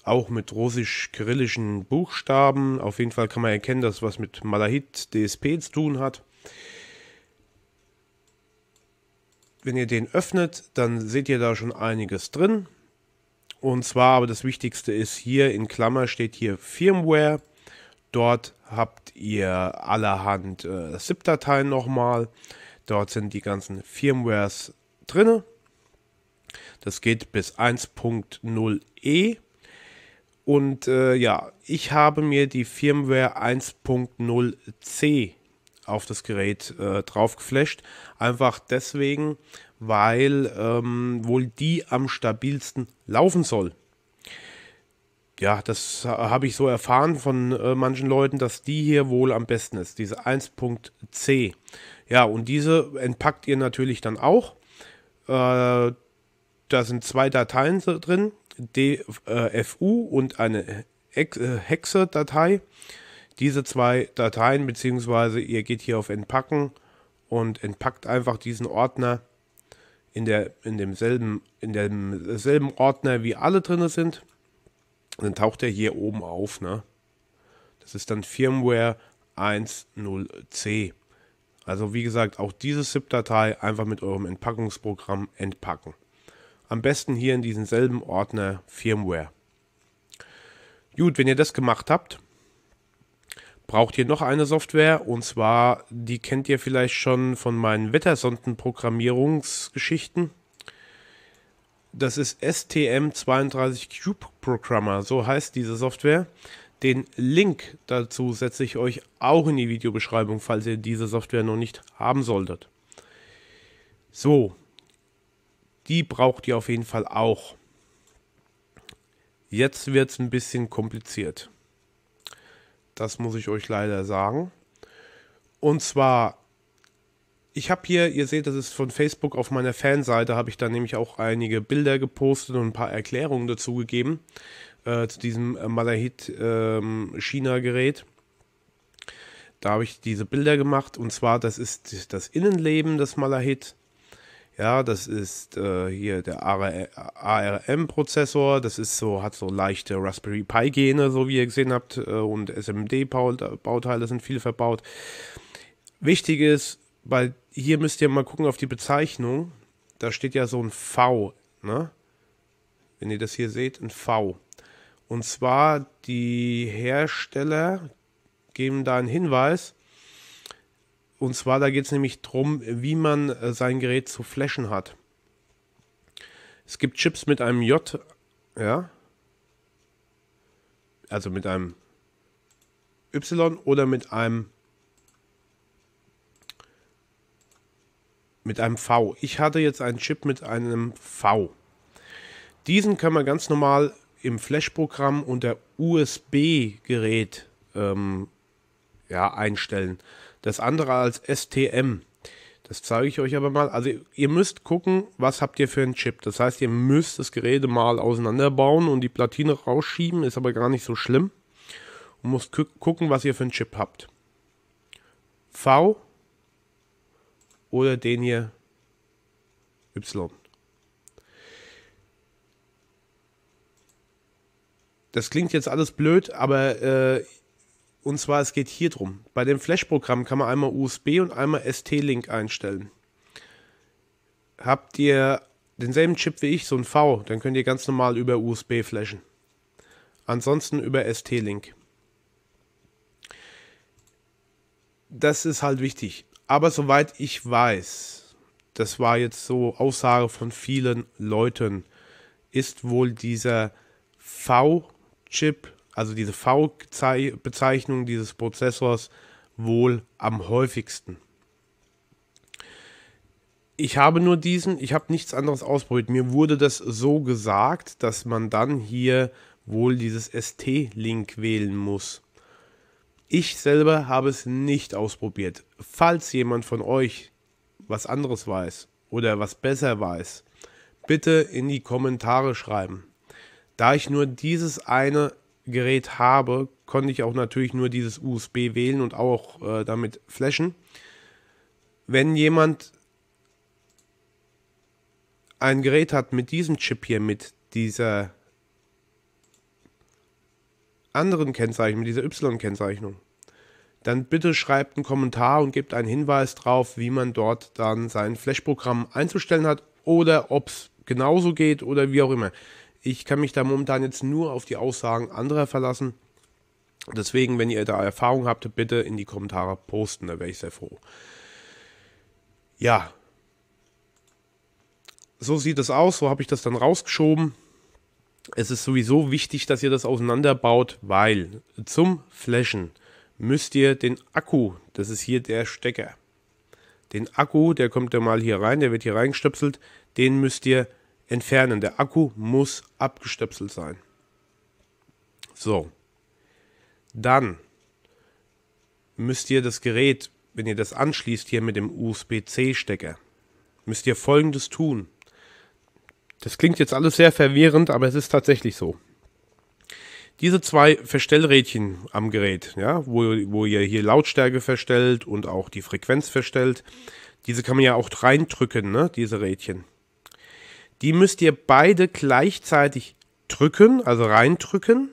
Auch mit russisch-kyrillischen Buchstaben. Auf jeden Fall kann man erkennen, dass was mit Malachit D S P zu tun hat. Wenn ihr den öffnet, dann seht ihr da schon einiges drin. Und zwar, aber das Wichtigste ist hier, in Klammer steht hier Firmware. Dort habt ihr allerhand äh, ZIP-Dateien nochmal. Dort sind die ganzen Firmwares drin. Das geht bis eins Punkt null E. Und äh, ja, ich habe mir die Firmware eins Punkt null C auf das Gerät äh, drauf geflasht. Einfach deswegen, weil ähm, wohl die am stabilsten laufen soll. Ja, das habe ich so erfahren von äh, manchen Leuten, dass die hier wohl am besten ist, diese eins Punkt C. Ja, und diese entpackt ihr natürlich dann auch. Äh, da sind zwei Dateien drin, D F U und eine Hexe-Datei. diese zwei Dateien, beziehungsweise ihr geht hier auf Entpacken und entpackt einfach diesen Ordner in, der, in, demselben, in demselben Ordner, wie alle drin sind. Und dann taucht er hier oben auf, ne? Das ist dann Firmware zehn C. Also wie gesagt, auch diese ZIP-Datei einfach mit eurem Entpackungsprogramm entpacken. Am besten hier in diesen selben Ordner Firmware. Gut, wenn ihr das gemacht habt, braucht ihr noch eine Software, und zwar, die kennt ihr vielleicht schon von meinen Wettersondenprogrammierungsgeschichten. Das ist S T M zweiunddreißig Cube Programmer, so heißt diese Software. Den Link dazu setze ich euch auch in die Videobeschreibung, falls ihr diese Software noch nicht haben solltet. So, die braucht ihr auf jeden Fall auch. Jetzt wird es ein bisschen kompliziert. Das muss ich euch leider sagen. Und zwar, ich habe hier, ihr seht, das ist von Facebook, auf meiner Fanseite habe ich da nämlich auch einige Bilder gepostet und ein paar Erklärungen dazu gegeben, äh, zu diesem Malachit äh, China-Gerät. Da habe ich diese Bilder gemacht, und zwar, das ist das Innenleben des Malachit. Ja, das ist äh, hier der A R M-Prozessor, das ist so, hat so leichte Raspberry Pi-Gene, so wie ihr gesehen habt, äh, und S M D-Bauteile sind viel verbaut. Wichtig ist, weil hier müsst ihr mal gucken auf die Bezeichnung, da steht ja so ein V, ne? Wenn ihr das hier seht, ein V. Und zwar, die Hersteller geben da einen Hinweis. Und zwar, da geht es nämlich darum, wie man äh, sein Gerät zu flashen hat. Es gibt Chips mit einem J, ja, also mit einem Y oder mit einem mit einem V. Ich hatte jetzt einen Chip mit einem V. Diesen kann man ganz normal im Flash-Programm unter U S B-Gerät ähm, ja, einstellen. Das andere als S T M. Das zeige ich euch aber mal. Also ihr müsst gucken, was habt ihr für einen Chip. Das heißt, ihr müsst das Gerät mal auseinanderbauen und die Platine rausschieben. Ist aber gar nicht so schlimm. Und müsst gucken, was ihr für einen Chip habt. V oder den hier Y. Das klingt jetzt alles blöd, aber... Äh, Und zwar, es geht hier drum. Bei dem Flash-Programm kann man einmal U S B und einmal S T-Link einstellen. Habt ihr denselben Chip wie ich, so ein V, dann könnt ihr ganz normal über U S B flashen. Ansonsten über S T-Link. Das ist halt wichtig. Aber soweit ich weiß, das war jetzt so Aussage von vielen Leuten, ist wohl dieser V-Chip, also diese V-Bezeichnung dieses Prozessors, wohl am häufigsten. Ich habe nur diesen, ich habe nichts anderes ausprobiert. Mir wurde das so gesagt, dass man dann hier wohl dieses S T-Link wählen muss. Ich selber habe es nicht ausprobiert. Falls jemand von euch was anderes weiß oder was besser weiß, bitte in die Kommentare schreiben. Da ich nur dieses eine Gerät habe, konnte ich auch natürlich nur dieses U S B wählen und auch äh, damit flashen. Wenn jemand ein Gerät hat mit diesem Chip hier, mit dieser anderen Kennzeichnung, mit dieser Y-Kennzeichnung, dann bitte schreibt einen Kommentar und gebt einen Hinweis drauf, wie man dort dann sein Flash-Programm einzustellen hat oder ob es genauso geht oder wie auch immer. Ich kann mich da momentan jetzt nur auf die Aussagen anderer verlassen. Deswegen, wenn ihr da Erfahrung habt, bitte in die Kommentare posten, da wäre ich sehr froh. Ja, so sieht es aus, so habe ich das dann rausgeschoben. Es ist sowieso wichtig, dass ihr das auseinanderbaut, weil zum Flashen müsst ihr den Akku, das ist hier der Stecker, den Akku, der kommt ja mal hier rein, der wird hier reingestöpselt, den müsst ihr entfernen. Der Akku muss abgestöpselt sein. So. Dann müsst ihr das Gerät, wenn ihr das anschließt hier mit dem U S B-C-Stecker, müsst ihr Folgendes tun. Das klingt jetzt alles sehr verwirrend, aber es ist tatsächlich so. Diese zwei Verstellrädchen am Gerät, ja, wo, wo ihr hier Lautstärke verstellt und auch die Frequenz verstellt, diese kann man ja auch reindrücken, ne, diese Rädchen. Die müsst ihr beide gleichzeitig drücken, also reindrücken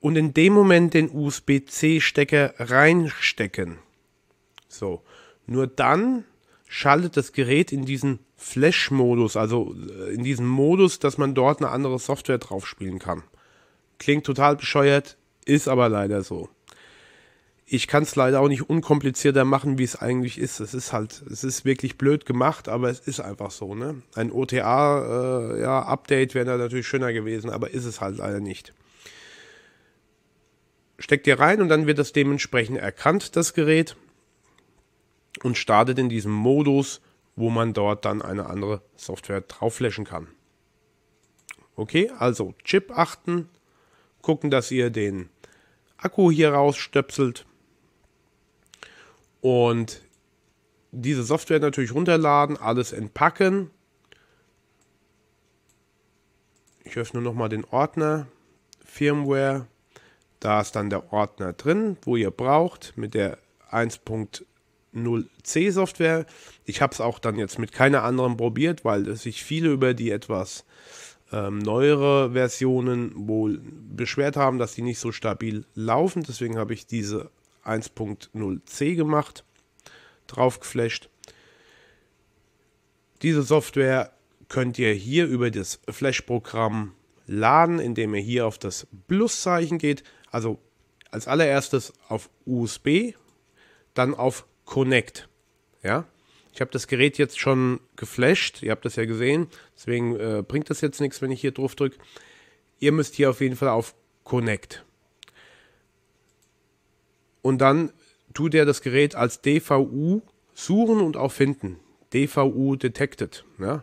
und in dem Moment den U S B-C-Stecker reinstecken. So, nur dann schaltet das Gerät in diesen Flash-Modus, also in diesen Modus, dass man dort eine andere Software drauf spielen kann. Klingt total bescheuert, ist aber leider so. Ich kann es leider auch nicht unkomplizierter machen, wie es eigentlich ist. Es ist halt, es ist wirklich blöd gemacht, aber es ist einfach so, ne? Ein O T A, äh, ja, Update wäre da natürlich schöner gewesen, aber ist es halt leider nicht. Steckt ihr rein und dann wird das dementsprechend erkannt, das Gerät, und startet in diesem Modus, wo man dort dann eine andere Software drauf flashen kann. Okay, also Chip achten, gucken, dass ihr den Akku hier rausstöpselt und diese Software natürlich runterladen, alles entpacken. Ich öffne nochmal den Ordner Firmware. Da ist dann der Ordner drin, wo ihr braucht, mit der eins Punkt null C Software. Ich habe es auch dann jetzt mit keiner anderen probiert, weil sich viele über die etwas ähm, neuere Versionen wohl beschwert haben, dass die nicht so stabil laufen. Deswegen habe ich diese eins Punkt null C gemacht, drauf geflasht. Diese Software könnt ihr hier über das Flash-Programm laden, indem ihr hier auf das Pluszeichen geht. Also als allererstes auf U S B, dann auf Connect. Ja, ich habe das Gerät jetzt schon geflasht, ihr habt das ja gesehen, deswegen äh, bringt das jetzt nichts, wenn ich hier drauf drücke. Ihr müsst hier auf jeden Fall auf Connect. Und dann tut ihr das Gerät als D V U suchen und auch finden. D V U detected. Ja.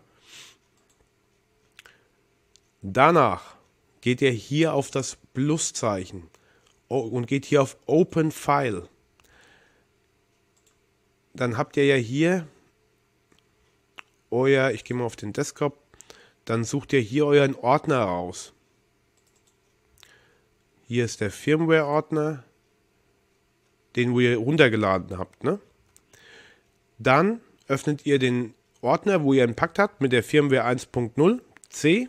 Danach geht ihr hier auf das Pluszeichen und geht hier auf Open File. Dann habt ihr ja hier euer, ich gehe mal auf den Desktop, dann sucht ihr hier euren Ordner raus. Hier ist der Firmware-Ordner, den wo ihr runtergeladen habt, ne? Dann öffnet ihr den Ordner, wo ihr entpackt habt, mit der Firmware eins Punkt null C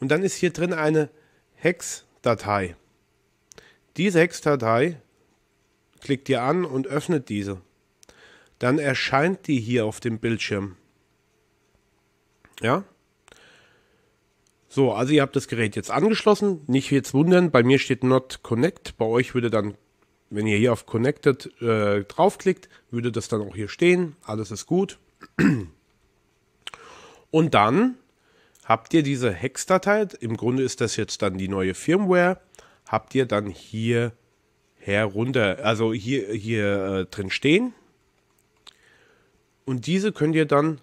und dann ist hier drin eine Hex-Datei. Diese Hex-Datei klickt ihr an und öffnet diese. Dann erscheint die hier auf dem Bildschirm. Ja. So, also ihr habt das Gerät jetzt angeschlossen. Nicht jetzt wundern, bei mir steht Not Connect. Bei euch würde dann, wenn ihr hier auf Connected äh, draufklickt, würde das dann auch hier stehen. Alles ist gut. Und dann habt ihr diese Hex-Datei. Im Grunde ist das jetzt dann die neue Firmware. Habt ihr dann hier herunter, also hier, hier äh, drin stehen. Und diese könnt ihr dann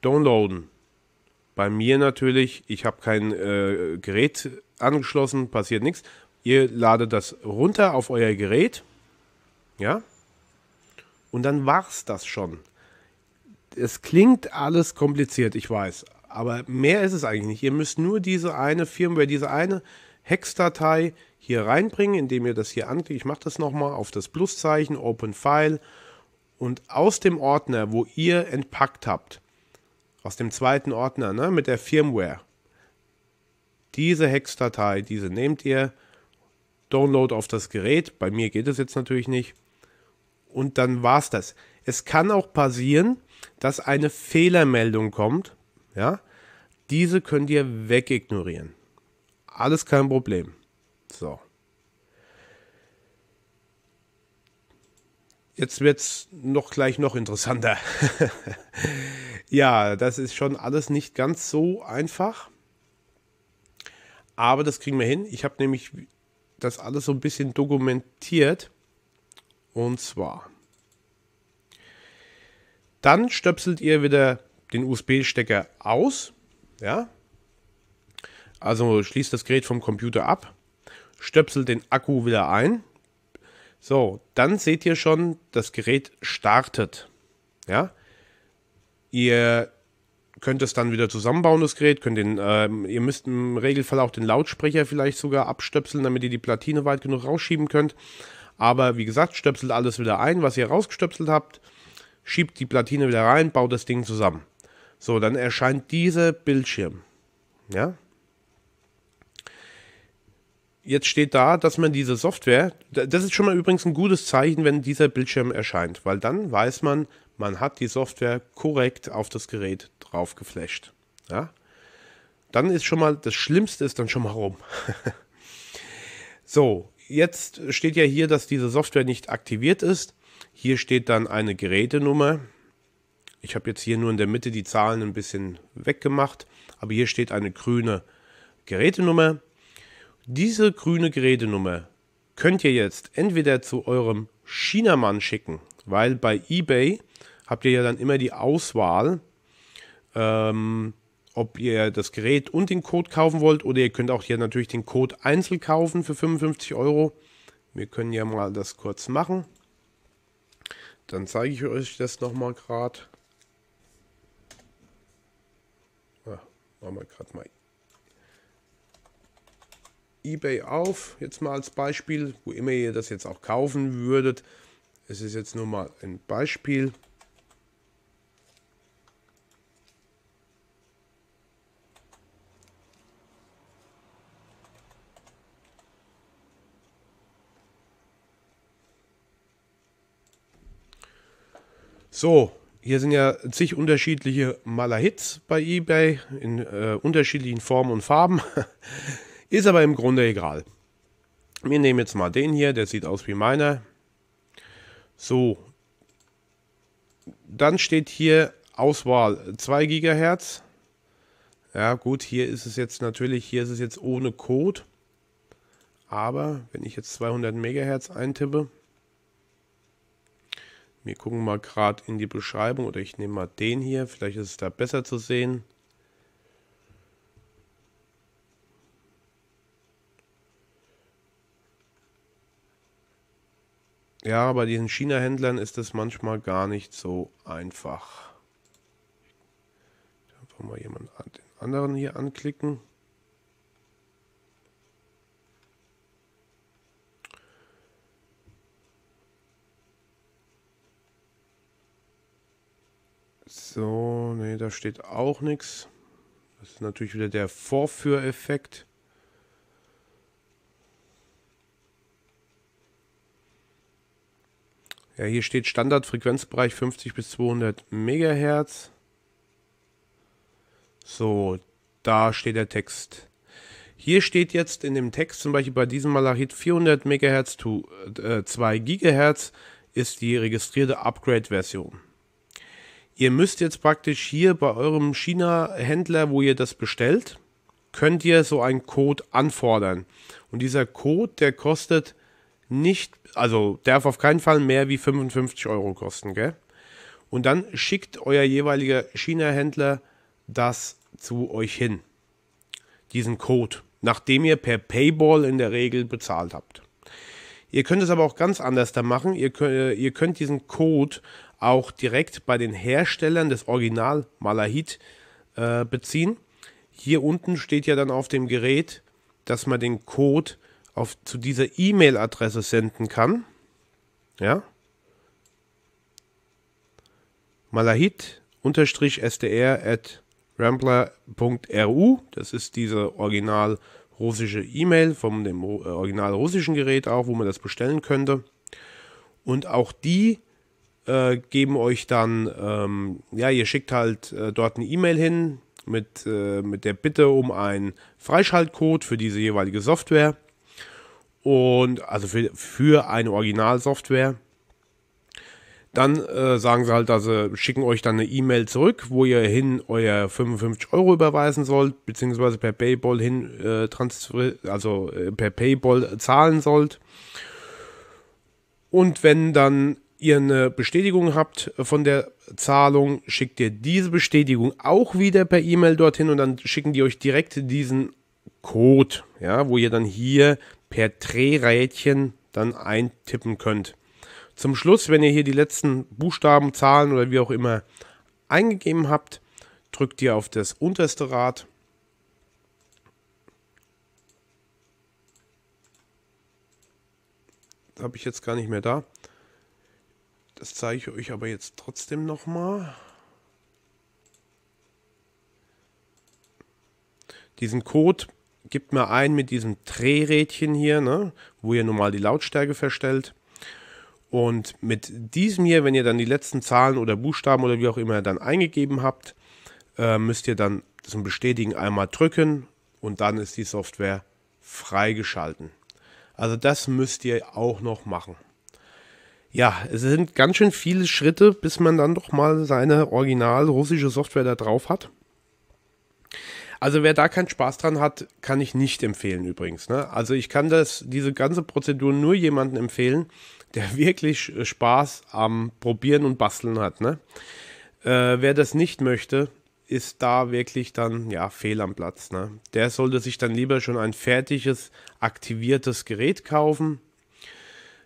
downloaden. Bei mir natürlich, ich habe kein äh, Gerät angeschlossen, passiert nichts. Ihr ladet das runter auf euer Gerät. Ja. Und dann war's das schon. Es klingt alles kompliziert, ich weiß. Aber mehr ist es eigentlich nicht. Ihr müsst nur diese eine Firmware, diese eine Hex-Datei hier reinbringen, indem ihr das hier anklickt. Ich mache das nochmal auf das Pluszeichen, Open File. Und aus dem Ordner, wo ihr entpackt habt, aus dem zweiten Ordner, ne, mit der Firmware, diese Hex-Datei, diese nehmt ihr, Download auf das Gerät, bei mir geht es jetzt natürlich nicht, und dann war's das. Es kann auch passieren, dass eine Fehlermeldung kommt, ja, diese könnt ihr wegignorieren. Alles kein Problem. So. Jetzt wird es noch gleich noch interessanter. Ja, das ist schon alles nicht ganz so einfach. Aber das kriegen wir hin. Ich habe nämlich das alles so ein bisschen dokumentiert. Und zwar. Dann stöpselt ihr wieder den U S B-Stecker aus. Ja. Also schließt das Gerät vom Computer ab. Stöpselt den Akku wieder ein. So, dann seht ihr schon, das Gerät startet. Ja? Ihr könnt es dann wieder zusammenbauen, das Gerät. Könnt den, ähm, ihr müsst im Regelfall auch den Lautsprecher vielleicht sogar abstöpseln, damit ihr die Platine weit genug rausschieben könnt. Aber wie gesagt, stöpselt alles wieder ein, was ihr rausgestöpselt habt. Schiebt die Platine wieder rein, baut das Ding zusammen. So, dann erscheint dieser Bildschirm. Ja? Jetzt steht da, dass man diese Software, das ist schon mal übrigens ein gutes Zeichen, wenn dieser Bildschirm erscheint, weil dann weiß man, man hat die Software korrekt auf das Gerät drauf geflasht. Ja? Dann ist schon mal, das Schlimmste ist dann schon mal rum. So, jetzt steht ja hier, dass diese Software nicht aktiviert ist. Hier steht dann eine Gerätenummer. Ich habe jetzt hier nur in der Mitte die Zahlen ein bisschen weggemacht, aber hier steht eine grüne Gerätenummer. Diese grüne Gerätenummer könnt ihr jetzt entweder zu eurem Chinamann schicken, weil bei eBay habt ihr ja dann immer die Auswahl, ähm, ob ihr das Gerät und den Code kaufen wollt, oder ihr könnt auch hier natürlich den Code einzeln kaufen für fünfundfünfzig Euro. Wir können ja mal das kurz machen. Dann zeige ich euch das nochmal gerade. Ah, machen wir gerade mal eBay auf, jetzt mal als Beispiel, wo immer ihr das jetzt auch kaufen würdet. Es ist jetzt nur mal ein Beispiel. So, hier sind ja zig unterschiedliche Malachits bei eBay in äh, unterschiedlichen Formen und Farben. Ist aber im Grunde egal. Wir nehmen jetzt mal den hier, der sieht aus wie meiner. So, dann steht hier Auswahl zwei Gigahertz. Ja gut, hier ist es jetzt natürlich, hier ist es jetzt ohne Code. Aber wenn ich jetzt zweihundert Megahertz eintippe, wir gucken mal gerade in die Beschreibung, oder ich nehme mal den hier, vielleicht ist es da besser zu sehen. Ja, bei diesen China-Händlern ist das manchmal gar nicht so einfach. Einfach mal jemanden den anderen hier anklicken. So, ne, da steht auch nichts. Das ist natürlich wieder der Vorführeffekt. Ja, hier steht Standardfrequenzbereich fünfzig bis zweihundert Megahertz. So, da steht der Text. Hier steht jetzt in dem Text zum Beispiel bei diesem Malachit vierhundert Megahertz to äh, zwei Gigahertz ist die registrierte Upgrade-Version. Ihr müsst jetzt praktisch hier bei eurem China-Händler, wo ihr das bestellt, könnt ihr so einen Code anfordern. Und dieser Code, der kostet nicht, also darf auf keinen Fall mehr wie fünfundfünfzig Euro kosten, gell? Und dann schickt euer jeweiliger China-Händler das zu euch hin, diesen Code, nachdem ihr per Payball in der Regel bezahlt habt. Ihr könnt es aber auch ganz anders da machen. Ihr könnt, ihr könnt diesen Code auch direkt bei den Herstellern des Original Malachit äh, beziehen. Hier unten steht ja dann auf dem Gerät, dass man den Code Auf, zu dieser E-Mail-Adresse senden kann. Ja. malachit S D R at rambler punkt R U. Das ist diese original russische E-Mail von dem original russischen Gerät auch, wo man das bestellen könnte. Und auch die äh, geben euch dann, ähm, ja, ihr schickt halt äh, dort eine E-Mail hin mit, äh, mit der Bitte um einen Freischaltcode für diese jeweilige Software. Und also für, für eine Originalsoftware. Dann äh, sagen sie halt, dass sie schicken euch dann eine E-Mail zurück, wo ihr hin euer fünfundfünfzig Euro überweisen sollt, beziehungsweise per Payball hin, äh, transfer, also äh, per Payball zahlen sollt. Und wenn dann ihr eine Bestätigung habt von der Zahlung, schickt ihr diese Bestätigung auch wieder per E-Mail dorthin, und dann schicken die euch direkt diesen Code, ja, wo ihr dann hier per Drehrädchen dann eintippen könnt. Zum Schluss, wenn ihr hier die letzten Buchstaben, Zahlen oder wie auch immer eingegeben habt, drückt ihr auf das unterste Rad. Das habe ich jetzt gar nicht mehr da. Das zeige ich euch aber jetzt trotzdem nochmal. Diesen Code gibt man ein mit diesem Drehrädchen hier, ne, wo ihr normal die Lautstärke verstellt. Und mit diesem hier, wenn ihr dann die letzten Zahlen oder Buchstaben oder wie auch immer dann eingegeben habt, äh, müsst ihr dann zum Bestätigen einmal drücken und dann ist die Software freigeschalten. Also das müsst ihr auch noch machen. Ja, es sind ganz schön viele Schritte, bis man dann doch mal seine original russische Software da drauf hat. Also wer da keinen Spaß dran hat, kann ich nicht empfehlen übrigens, ne? Also ich kann das, diese ganze Prozedur nur jemandem empfehlen, der wirklich Spaß am Probieren und Basteln hat, ne? Äh, wer das nicht möchte, ist da wirklich dann ja fehl am Platz, ne? Der sollte sich dann lieber schon ein fertiges, aktiviertes Gerät kaufen.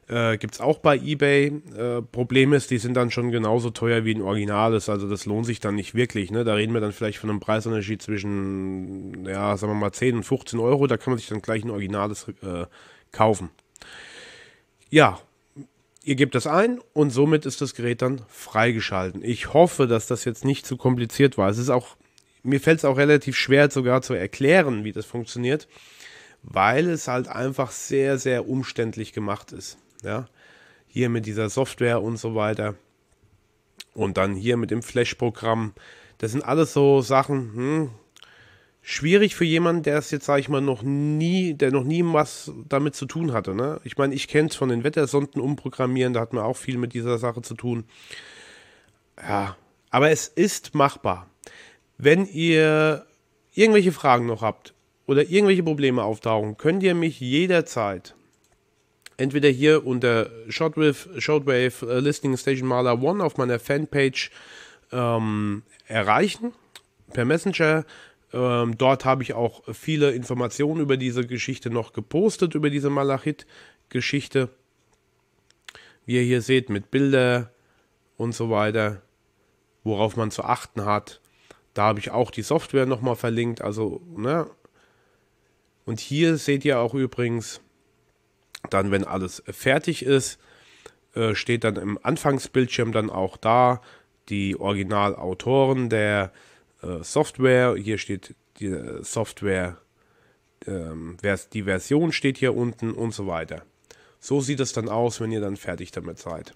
Äh, gibt es auch bei eBay. Äh, Problem ist, die sind dann schon genauso teuer wie ein originales, also das lohnt sich dann nicht wirklich, ne? Da reden wir dann vielleicht von einem Preisunterschied zwischen, ja, sagen wir mal zehn und fünfzehn Euro, da kann man sich dann gleich ein originales äh, kaufen. Ja, ihr gebt das ein und somit ist das Gerät dann freigeschalten. Ich hoffe, dass das jetzt nicht zu kompliziert war. Es ist auch, mir fällt es auch relativ schwer sogar zu erklären, wie das funktioniert, weil es halt einfach sehr, sehr umständlich gemacht ist. Ja, hier mit dieser Software und so weiter und dann hier mit dem Flash-Programm, das sind alles so Sachen, hm, schwierig für jemanden, der es jetzt, sage ich mal, noch nie, der noch nie was damit zu tun hatte, ne? Ich meine, ich kenne es von den Wettersonden umprogrammieren, da hat man auch viel mit dieser Sache zu tun, ja, aber es ist machbar. Wenn ihr irgendwelche Fragen noch habt oder irgendwelche Probleme auftauchen, könnt ihr mich jederzeit entweder hier unter Shortwave, Shortwave uh, Listening Station Maler One auf meiner Fanpage ähm, erreichen, per Messenger. Ähm, dort habe ich auch viele Informationen über diese Geschichte noch gepostet, über diese Malachit-Geschichte. Wie ihr hier seht, mit Bildern und so weiter, worauf man zu achten hat. Da habe ich auch die Software nochmal verlinkt. Also, ne? Und hier seht ihr auch übrigens... Dann, wenn alles fertig ist, steht dann im Anfangsbildschirm dann auch da die Originalautoren der Software. Hier steht die Software, die Version steht hier unten und so weiter. So sieht es dann aus, wenn ihr dann fertig damit seid.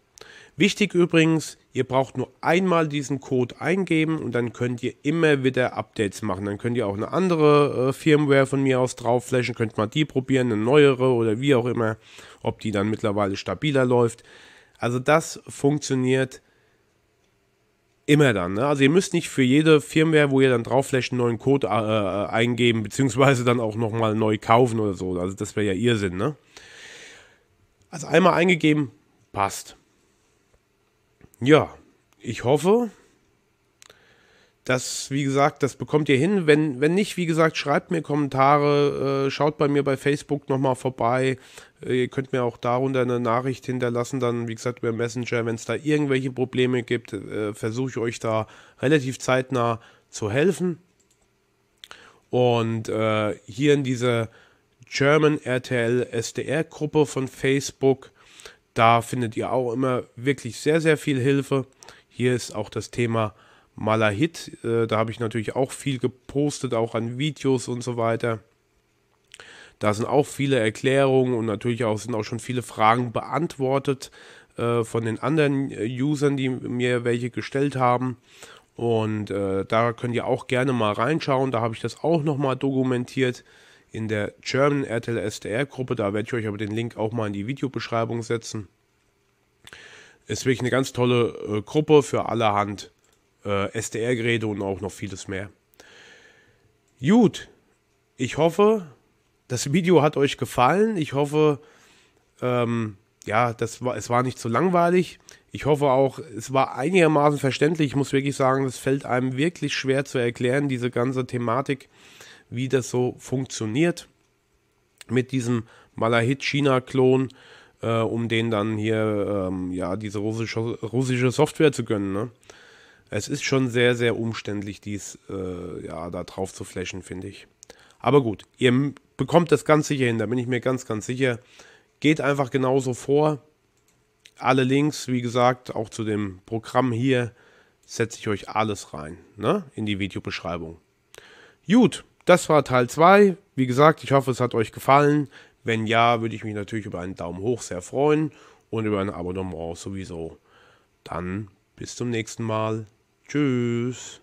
Wichtig übrigens, ihr braucht nur einmal diesen Code eingeben und dann könnt ihr immer wieder Updates machen. Dann könnt ihr auch eine andere äh, Firmware von mir aus draufflashen, könnt mal die probieren, eine neuere oder wie auch immer, ob die dann mittlerweile stabiler läuft. Also das funktioniert immer dann, ne? Also ihr müsst nicht für jede Firmware, wo ihr dann draufflasht, einen neuen Code äh, eingeben, beziehungsweise dann auch nochmal neu kaufen oder so. Also das wäre ja Irrsinn, ne? Also einmal eingegeben, passt. Ja, ich hoffe, dass, wie gesagt, das bekommt ihr hin. Wenn, wenn nicht, wie gesagt, schreibt mir Kommentare, äh, schaut bei mir bei Facebook nochmal vorbei. Äh, ihr könnt mir auch darunter eine Nachricht hinterlassen, dann, wie gesagt, über Messenger. Wenn es da irgendwelche Probleme gibt, äh, versuche ich euch da relativ zeitnah zu helfen. Und äh, hier in dieser German R T L S D R Gruppe von Facebook, da findet ihr auch immer wirklich sehr, sehr viel Hilfe. Hier ist auch das Thema Malachit. Da habe ich natürlich auch viel gepostet, auch an Videos und so weiter. Da sind auch viele Erklärungen und natürlich auch sind auch schon viele Fragen beantwortet äh, von den anderen Usern, die mir welche gestellt haben. Und äh, da könnt ihr auch gerne mal reinschauen. Da habe ich das auch nochmal dokumentiert. In der German R T L S D R Gruppe, da werde ich euch aber den Link auch mal in die Videobeschreibung setzen. Ist wirklich eine ganz tolle äh, Gruppe für allerhand äh, S D R-Geräte und auch noch vieles mehr. Gut, ich hoffe, das Video hat euch gefallen. Ich hoffe, ähm, ja, das war, es war nicht zu langweilig. Ich hoffe auch, es war einigermaßen verständlich. Ich muss wirklich sagen, es fällt einem wirklich schwer zu erklären, diese ganze Thematik, wie das so funktioniert mit diesem Malachit-China-Klon, äh, um den dann hier ähm, ja, diese russische, russische Software zu gönnen, ne? Es ist schon sehr, sehr umständlich, dies äh, ja, da drauf zu flashen, finde ich. Aber gut, ihr bekommt das ganz sicher hin, da bin ich mir ganz, ganz sicher. Geht einfach genauso vor. Alle Links, wie gesagt, auch zu dem Programm hier, setze ich euch alles rein, ne? In die Videobeschreibung. Gut, das war Teil zwei. Wie gesagt, ich hoffe, es hat euch gefallen. Wenn ja, würde ich mich natürlich über einen Daumen hoch sehr freuen und über ein Abonnement sowieso. Dann bis zum nächsten Mal. Tschüss.